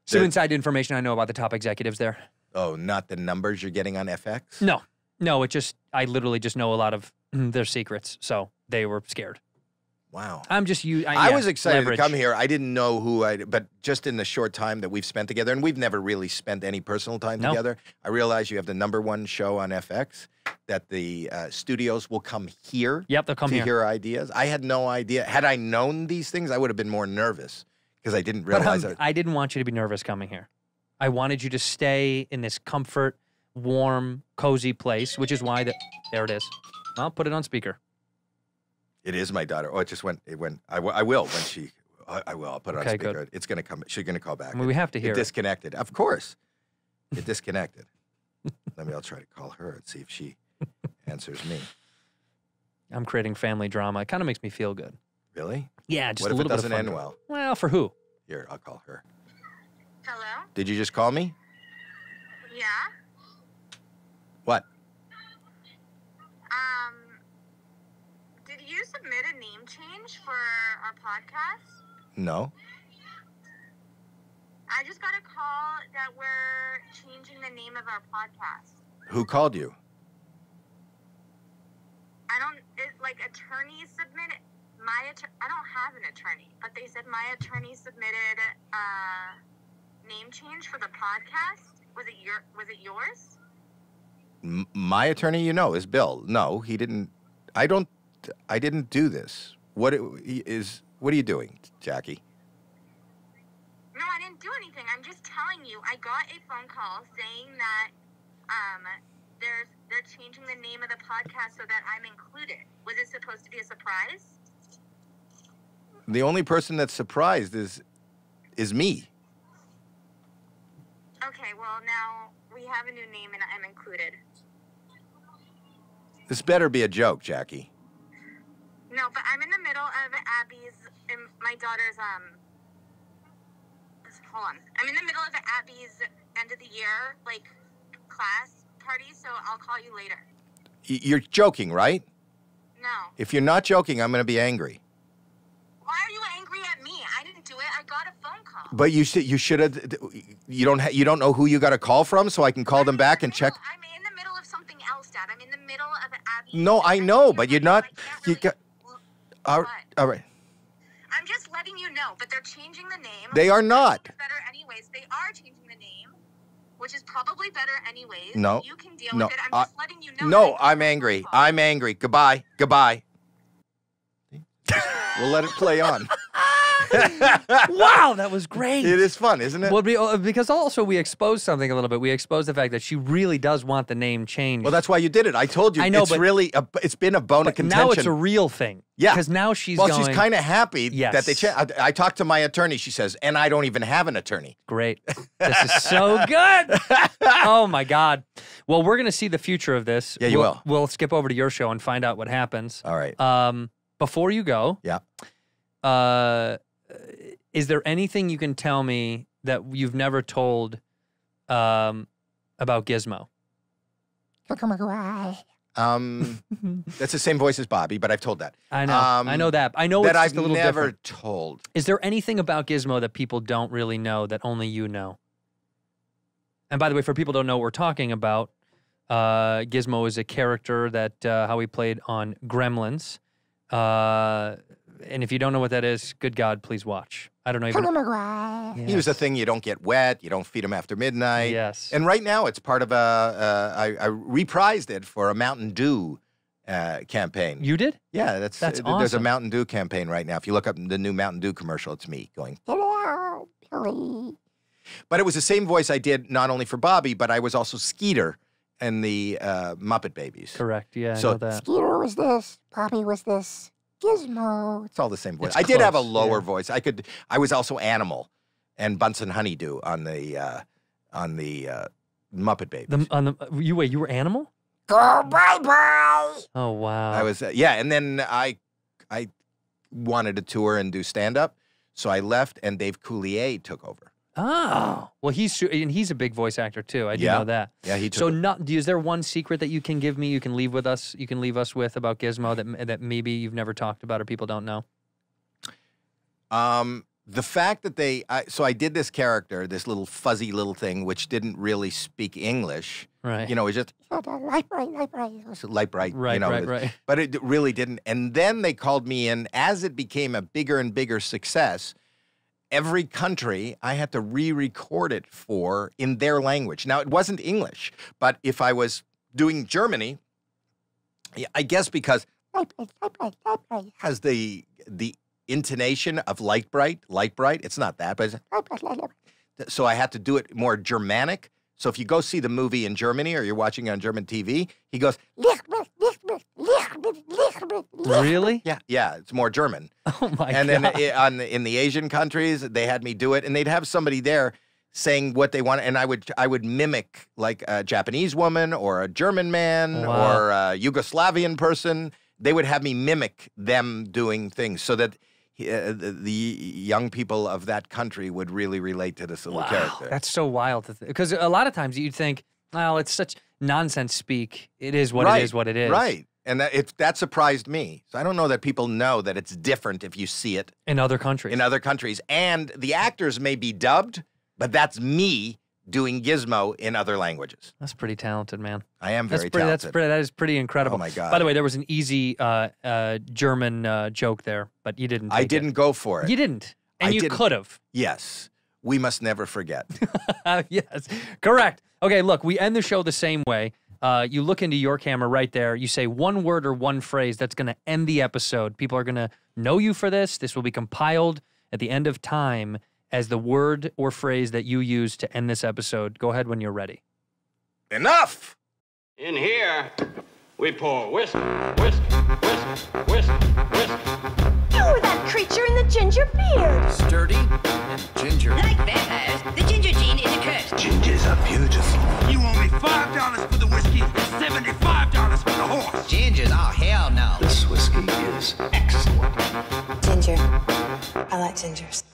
Some inside information I know about the top executives there. Oh, not the numbers you're getting on F X? No. No, it just, I literally just know a lot of their secrets, so they were scared. Wow. I'm just you. I, I yeah, was excited leverage. to come here. I didn't know who I, but just in the short time that we've spent together, and we've never really spent any personal time nope. together, I realized you have the number one show on F X, that the uh, studios will come here yep, they'll come to here. hear ideas. I had no idea. Had I known these things, I would have been more nervous because I didn't realize. But, um, I, I didn't want you to be nervous coming here. I wanted you to stay in this comfort, warm, cozy place, which is why the, there it is. I'll put it on speaker. It is my daughter. Oh, it just went. It went. I, w I will when she. I, I will. I'll put it okay, on speaker. Good. It's gonna come. She's gonna call back. I mean, we have to hear. It disconnected. It. Of course. It disconnected. Let me. I'll try to call her and see if she answers me. I'm creating family drama. It kind of makes me feel good. Really? Yeah. Just what a if little it doesn't bit of fun end well? Well, for who? Here, I'll call her. Hello. Did you just call me? Yeah. What? Um. Did you submit a name change for our podcast? No. I just got a call that we're changing the name of our podcast. Who called you? I don't, it, like attorneys submitted, my attorney, I don't have an attorney, but they said my attorney submitted a name change for the podcast. Was it your, was it yours? M my attorney, you know, is Bill. No, he didn't, I don't. I didn't do this. What is? What are you doing, Jackie? No, I didn't do anything. I'm just telling you. I got a phone call saying that um, there's they're changing the name of the podcast so that I'm included. Was it supposed to be a surprise? The only person that's surprised is is me. Okay. Well, now we have a new name and I'm included. This better be a joke, Jackie. No, but I'm in the middle of Abby's, my daughter's, um, hold on. I'm in the middle of Abby's end of the year, like, class party, so I'll call you later. You're joking, right? No. If you're not joking, I'm going to be angry. Why are you angry at me? I didn't do it. I got a phone call. But you should, you should have, you don't, ha you don't know who you got a call from, so I can call I'm them back the and middle, check. I'm in the middle of something else, Dad. I'm in the middle of Abby's. No, I know, but you're not, really you got. All right. All right. I'm just letting you know, but they're changing the name. They are not. Better anyways. They are changing the name, which is probably better anyways. No. You can deal no. with it. I'm uh, just letting you know. No, I'm angry. I'm angry. Goodbye. Goodbye. We'll let it play on. Wow, that was great. It is fun, isn't it? Well, be, because also we exposed something a little bit. We exposed the fact that she really does want the name changed. Well, that's why you did it. I told you. I know, it's but, really a, it's been a bone of contention. Now it's a real thing. Yeah, because now she's well, going, she's kind of happy yes. that they changed. I, I talked to my attorney. She says, and I don't even have an attorney. Great. This is so good. Oh my God. Well, we're gonna see the future of this. Yeah, you we'll, will. We'll skip over to your show and find out what happens. All right. Um, before you go. Yeah. Uh. Is there anything you can tell me that you've never told um, about Gizmo? Um, that's the same voice as Bobby, but I've told that. I know. Um, I know that. I know that it's I've a little never different. told. Is there anything about Gizmo that people don't really know that only you know? And by the way, for people who don't know what we're talking about, uh, Gizmo is a character that uh, Howie played on Gremlins. Uh, and if you don't know what that is, good God, please watch. I don't know. Even... Yes. He was a thing. You don't get wet. You don't feed him after midnight. Yes. And right now it's part of a, uh, I, I reprised it for a Mountain Dew uh, campaign. You did? Yeah. That's, that's uh, awesome. There's a Mountain Dew campaign right now. If you look up the new Mountain Dew commercial, it's me going, hello, Perry. But it was the same voice I did not only for Bobby, but I was also Skeeter and the uh, Muppet Babies. Correct. Yeah, so I know that. Skeeter was this. Bobby was this. Gizmo. It's all the same voice. It's I close, did have a lower yeah. voice. I could. I was also Animal, and Bunsen Honeydew on the uh, on the uh, Muppet Babies. The, on the you wait, you were Animal? Go bye bye. Oh wow. I was uh, yeah, and then I I wanted to tour and do stand up, so I left, and Dave Coulier took over. Oh well, he's and he's a big voice actor too. I do yeah. know that. Yeah, he. Took so, not is there one secret that you can give me? You can leave with us. You can leave us with about Gizmo that that maybe you've never talked about or people don't know. Um, the fact that they I, so I did this character, this little fuzzy little thing, which didn't really speak English, Right. You know, it's just oh, light bright, light bright, light bright. Right, you know, right, right. But it really didn't. And then they called me in. As it became a bigger and bigger success, every country I had to re-record it for in their language. Now, it wasn't English, but if I was doing Germany, I guess because light bright, light bright, light bright has the the intonation of light bright, light bright. It's not that, but it's light bright, light bright. So I had to do it more Germanic. So if you go see the movie in Germany or you're watching it on German T V, he goes, really? Yeah, yeah, it's more German. Oh, my God. And then it, on the, in the Asian countries, they had me do it, and they'd have somebody there saying what they want, and I would I would mimic like a Japanese woman or a German man wow. or a Yugoslavian person. They would have me mimic them doing things so that Uh, the, the young people of that country would really relate to this little wow. character. That's so wild. Because a lot of times you'd think, well, it's such nonsense speak. It is what right. it is what it is. Right. And that, it, that surprised me. So I don't know that people know that it's different if you see it. In other countries. In other countries. And the actors may be dubbed, but that's me doing Gizmo in other languages. That's pretty talented, man. I am very that's pretty, talented. That's pretty, that is pretty incredible. Oh, my God. By the way, there was an easy uh, uh, German uh, joke there, but you didn't I didn't it. go for it. You didn't. And I you could have. Yes. We must never forget. Yes. Correct. Okay, look, we end the show the same way. Uh, you look into your camera right there. You say one word or one phrase that's going to end the episode. People are going to know you for this. This will be compiled at the end of time as the word or phrase that you use to end this episode. Go ahead when you're ready. Enough! In here, we pour whiskey, whiskey, whiskey, whiskey, whiskey. You were that creature in the ginger beard. Sturdy and ginger. Like vampires, the ginger gene is a curse. Gingers are beautiful. You owe me five dollars for the whiskey and seventy-five dollars for the horse. Gingers, oh hell no. This whiskey is excellent. Ginger. I like gingers.